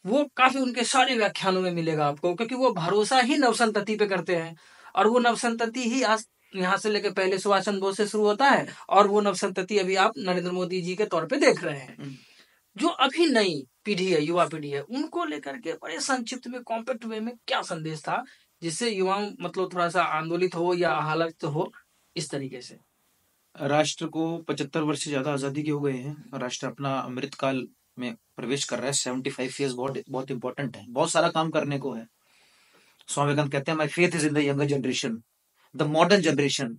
वो काफी उनके सारे व्याख्यानों में मिलेगा आपको, क्योंकि वो भरोसा ही नवसंतति पे करते हैं और वो नवसंतति ही आज यहाँ से लेकर पहले सुभाष चंद्र बोस से शुरू होता है और वो नवसंतति अभी आप नरेंद्र मोदी जी के तौर पे देख रहे हैं। जो अभी नई पीढ़ी है, युवा पीढ़ी है, उनको लेकर के बड़े संक्षिप्त में कॉम्पैक्ट वे में क्या संदेश था जिससे युवाओं मतलब थोड़ा सा आंदोलित हो या हालत हो इस तरीके से? राष्ट्र को पचहत्तर वर्ष से ज्यादा आजादी के हो गए हैं, राष्ट्र अपना अमृतकाल में प्रवेश कर रहा है। सेवेंटी फाइव ईयर्स बहुत बहुत इंपॉर्टेंट है, बहुत सारा काम करने को है। स्वामी विवेकानंद कहते हैं my faith is in the younger generation, the modern generation,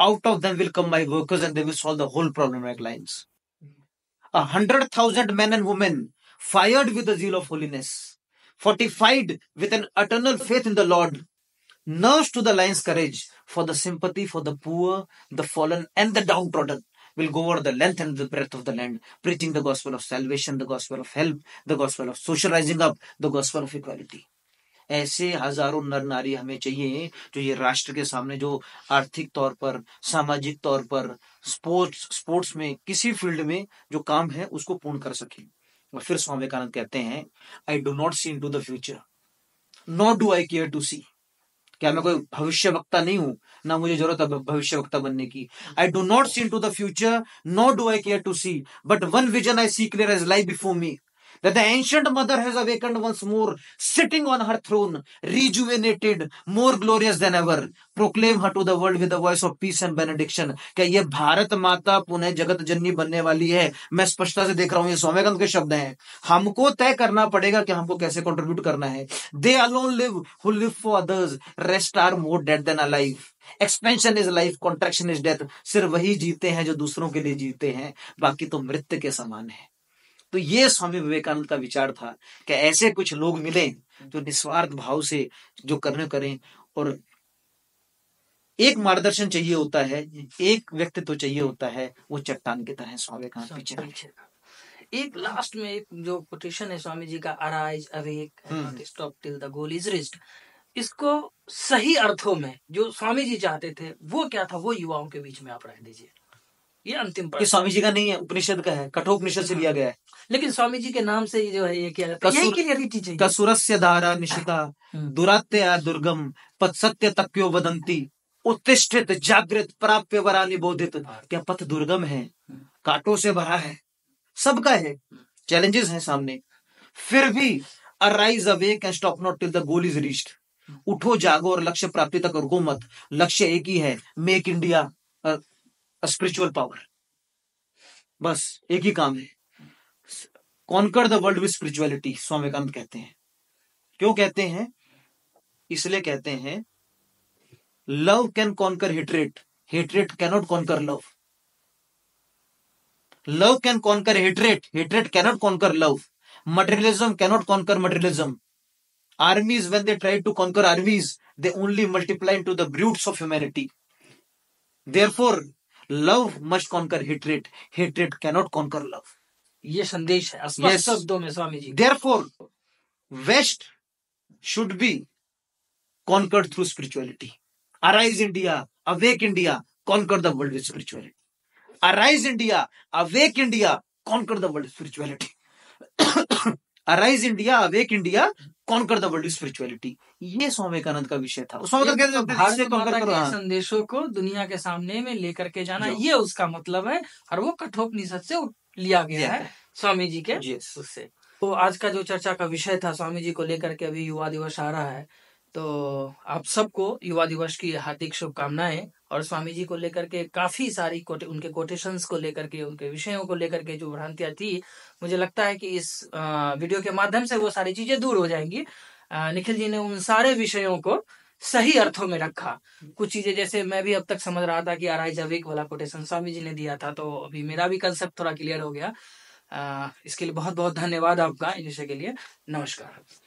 out of them will come my workers and they will solve the whole problem at lions. A hundred thousand men and women fired with the zeal of holiness, fortified with an eternal faith in the Lord, nursed to the lion's courage for the sympathy for the poor, the fallen, and the downtrodden, will go over the length and the breadth of the land, preaching the gospel of salvation, the gospel of help, the gospel of socializing up, the gospel of equality. ऐसे हजारों नर नारी हमें चाहिए जो ये राष्ट्र के सामने, जो आर्थिक तौर पर, सामाजिक तौर पर, स्पोर्ट्स स्पोर्ट्स में, किसी फील्ड में जो काम है उसको पूर्ण कर सके। और फिर स्वामी विवेकानंद कहते हैं, I do not see into the future, not do I care to see. क्या मैं कोई भविष्य वक्ता नहीं हूं, ना मुझे जरूरत है भविष्य वक्ता बनने की। I do not see into the future, not do I care to see, but one vision I see clear as life before me, that the ancient mother has awakened once more, sitting on her throne, rejuvenated, more glorious than ever. Proclaim her to the world with the voice of peace and benediction. क्या ये भारत माता पुनः जगत जननी बनने वाली है? मैं स्पष्टता से देख रहा हूँ, ये स्वामी विवेकानंद के शब्द हैं। हमको तय करना पड़ेगा कि हमको कैसे कंट्रीब्यूट करना है। They alone live, who live for others. Rest are more dead than alive. Expansion is life, contraction is death. सिर्फ वही जीते हैं जो दूसरों के लिए जीते हैं, बाकी तो मृत्यु के समान है। तो ये स्वामी विवेकानंद का विचार था कि ऐसे कुछ लोग मिलें जो निस्वार्थ भाव से जो करने करें। और एक मार्गदर्शन चाहिए होता है, एक व्यक्ति तो चाहिए होता है, वो चट्टान की तरह स्वामी विवेकानंद पीछे। एक लास्ट में एक जो कोटेशन है स्वामी जी का, arise awake not stop till the goal is reached, इसको सही अर्थों में जो स्वामी जी चाहते थे वो क्या था, वो युवाओं के बीच में आप रख दीजिए। ये अंतिम ये स्वामी जी का नहीं है, उपनिषद का है, कठोपनिषद से लिया गया है, लेकिन स्वामी जी के नाम से जो है ये क्या है, कसुरस्य धारा निशिता दुरात्या दुर्गम पथ सत्य तक्यो वदंती उत्तिष्ठित जागृत प्राप्य वरानि बोधित। क्या पथ दुर्गम है, कांटों से भरा है, सबका है, चैलेंजेस हैं सामने, फिर भी arise awake and stop not till the goal is reached. उठो, जागो और लक्ष्य प्राप्ति तक रुको मत। लक्ष्य एक ही है, मेक इंडिया स्पिरिचुअल पावर, बस एक ही काम है, conquer the world with spirituality, स्वामी विवेकानंद कहते हैं। क्यों कहते हैं? इसलिए कहते हैं, love can conquer hatred, hatred cannot conquer love. Love can conquer hatred, hatred cannot conquer love. Materialism cannot conquer materialism. Armies when they try to conquer armies, they only multiply to the brutes of humanity. Therefore love must conquer hatred, hatred cannot conquer love. ये संदेश है अस्पष्ट शब्दों में Swami ji. Therefore west should be conquered through spirituality. Arise India, awake India, conquer the world with spirituality. Arise India, awake India, conquer the world spirituality. Arise India, awake India, conquer the world spirituality. ये स्वामी विवेकानंद का विषय था। भारत संदेशों को दुनिया के सामने में लेकर के जाना, ये उसका मतलब है, और वो कठोपनिषद से लिया गया है स्वामी जी के उससे। तो आज का जो चर्चा का विषय था स्वामी जी को लेकर के, अभी युवा दिवस आ रहा है, तो आप सबको युवा दिवस की हार्दिक शुभकामनाएं। और स्वामी जी को लेकर के काफी सारी कोटे, उनके कोटेशंस को लेकर के, उनके विषयों को लेकर के जो भ्रांतियां थी, मुझे लगता है कि इस वीडियो के माध्यम से वो सारी चीजें दूर हो जाएंगी। निखिल जी ने उन सारे विषयों को सही अर्थों में रखा। कुछ चीजें जैसे मैं भी अब तक समझ रहा था कि अराइज अवेक वाला कोटेशन स्वामी जी ने दिया था, तो अभी मेरा भी कंसेप्ट थोड़ा क्लियर हो गया। इसके लिए बहुत बहुत धन्यवाद आपका, इन विषय के लिए। नमस्कार।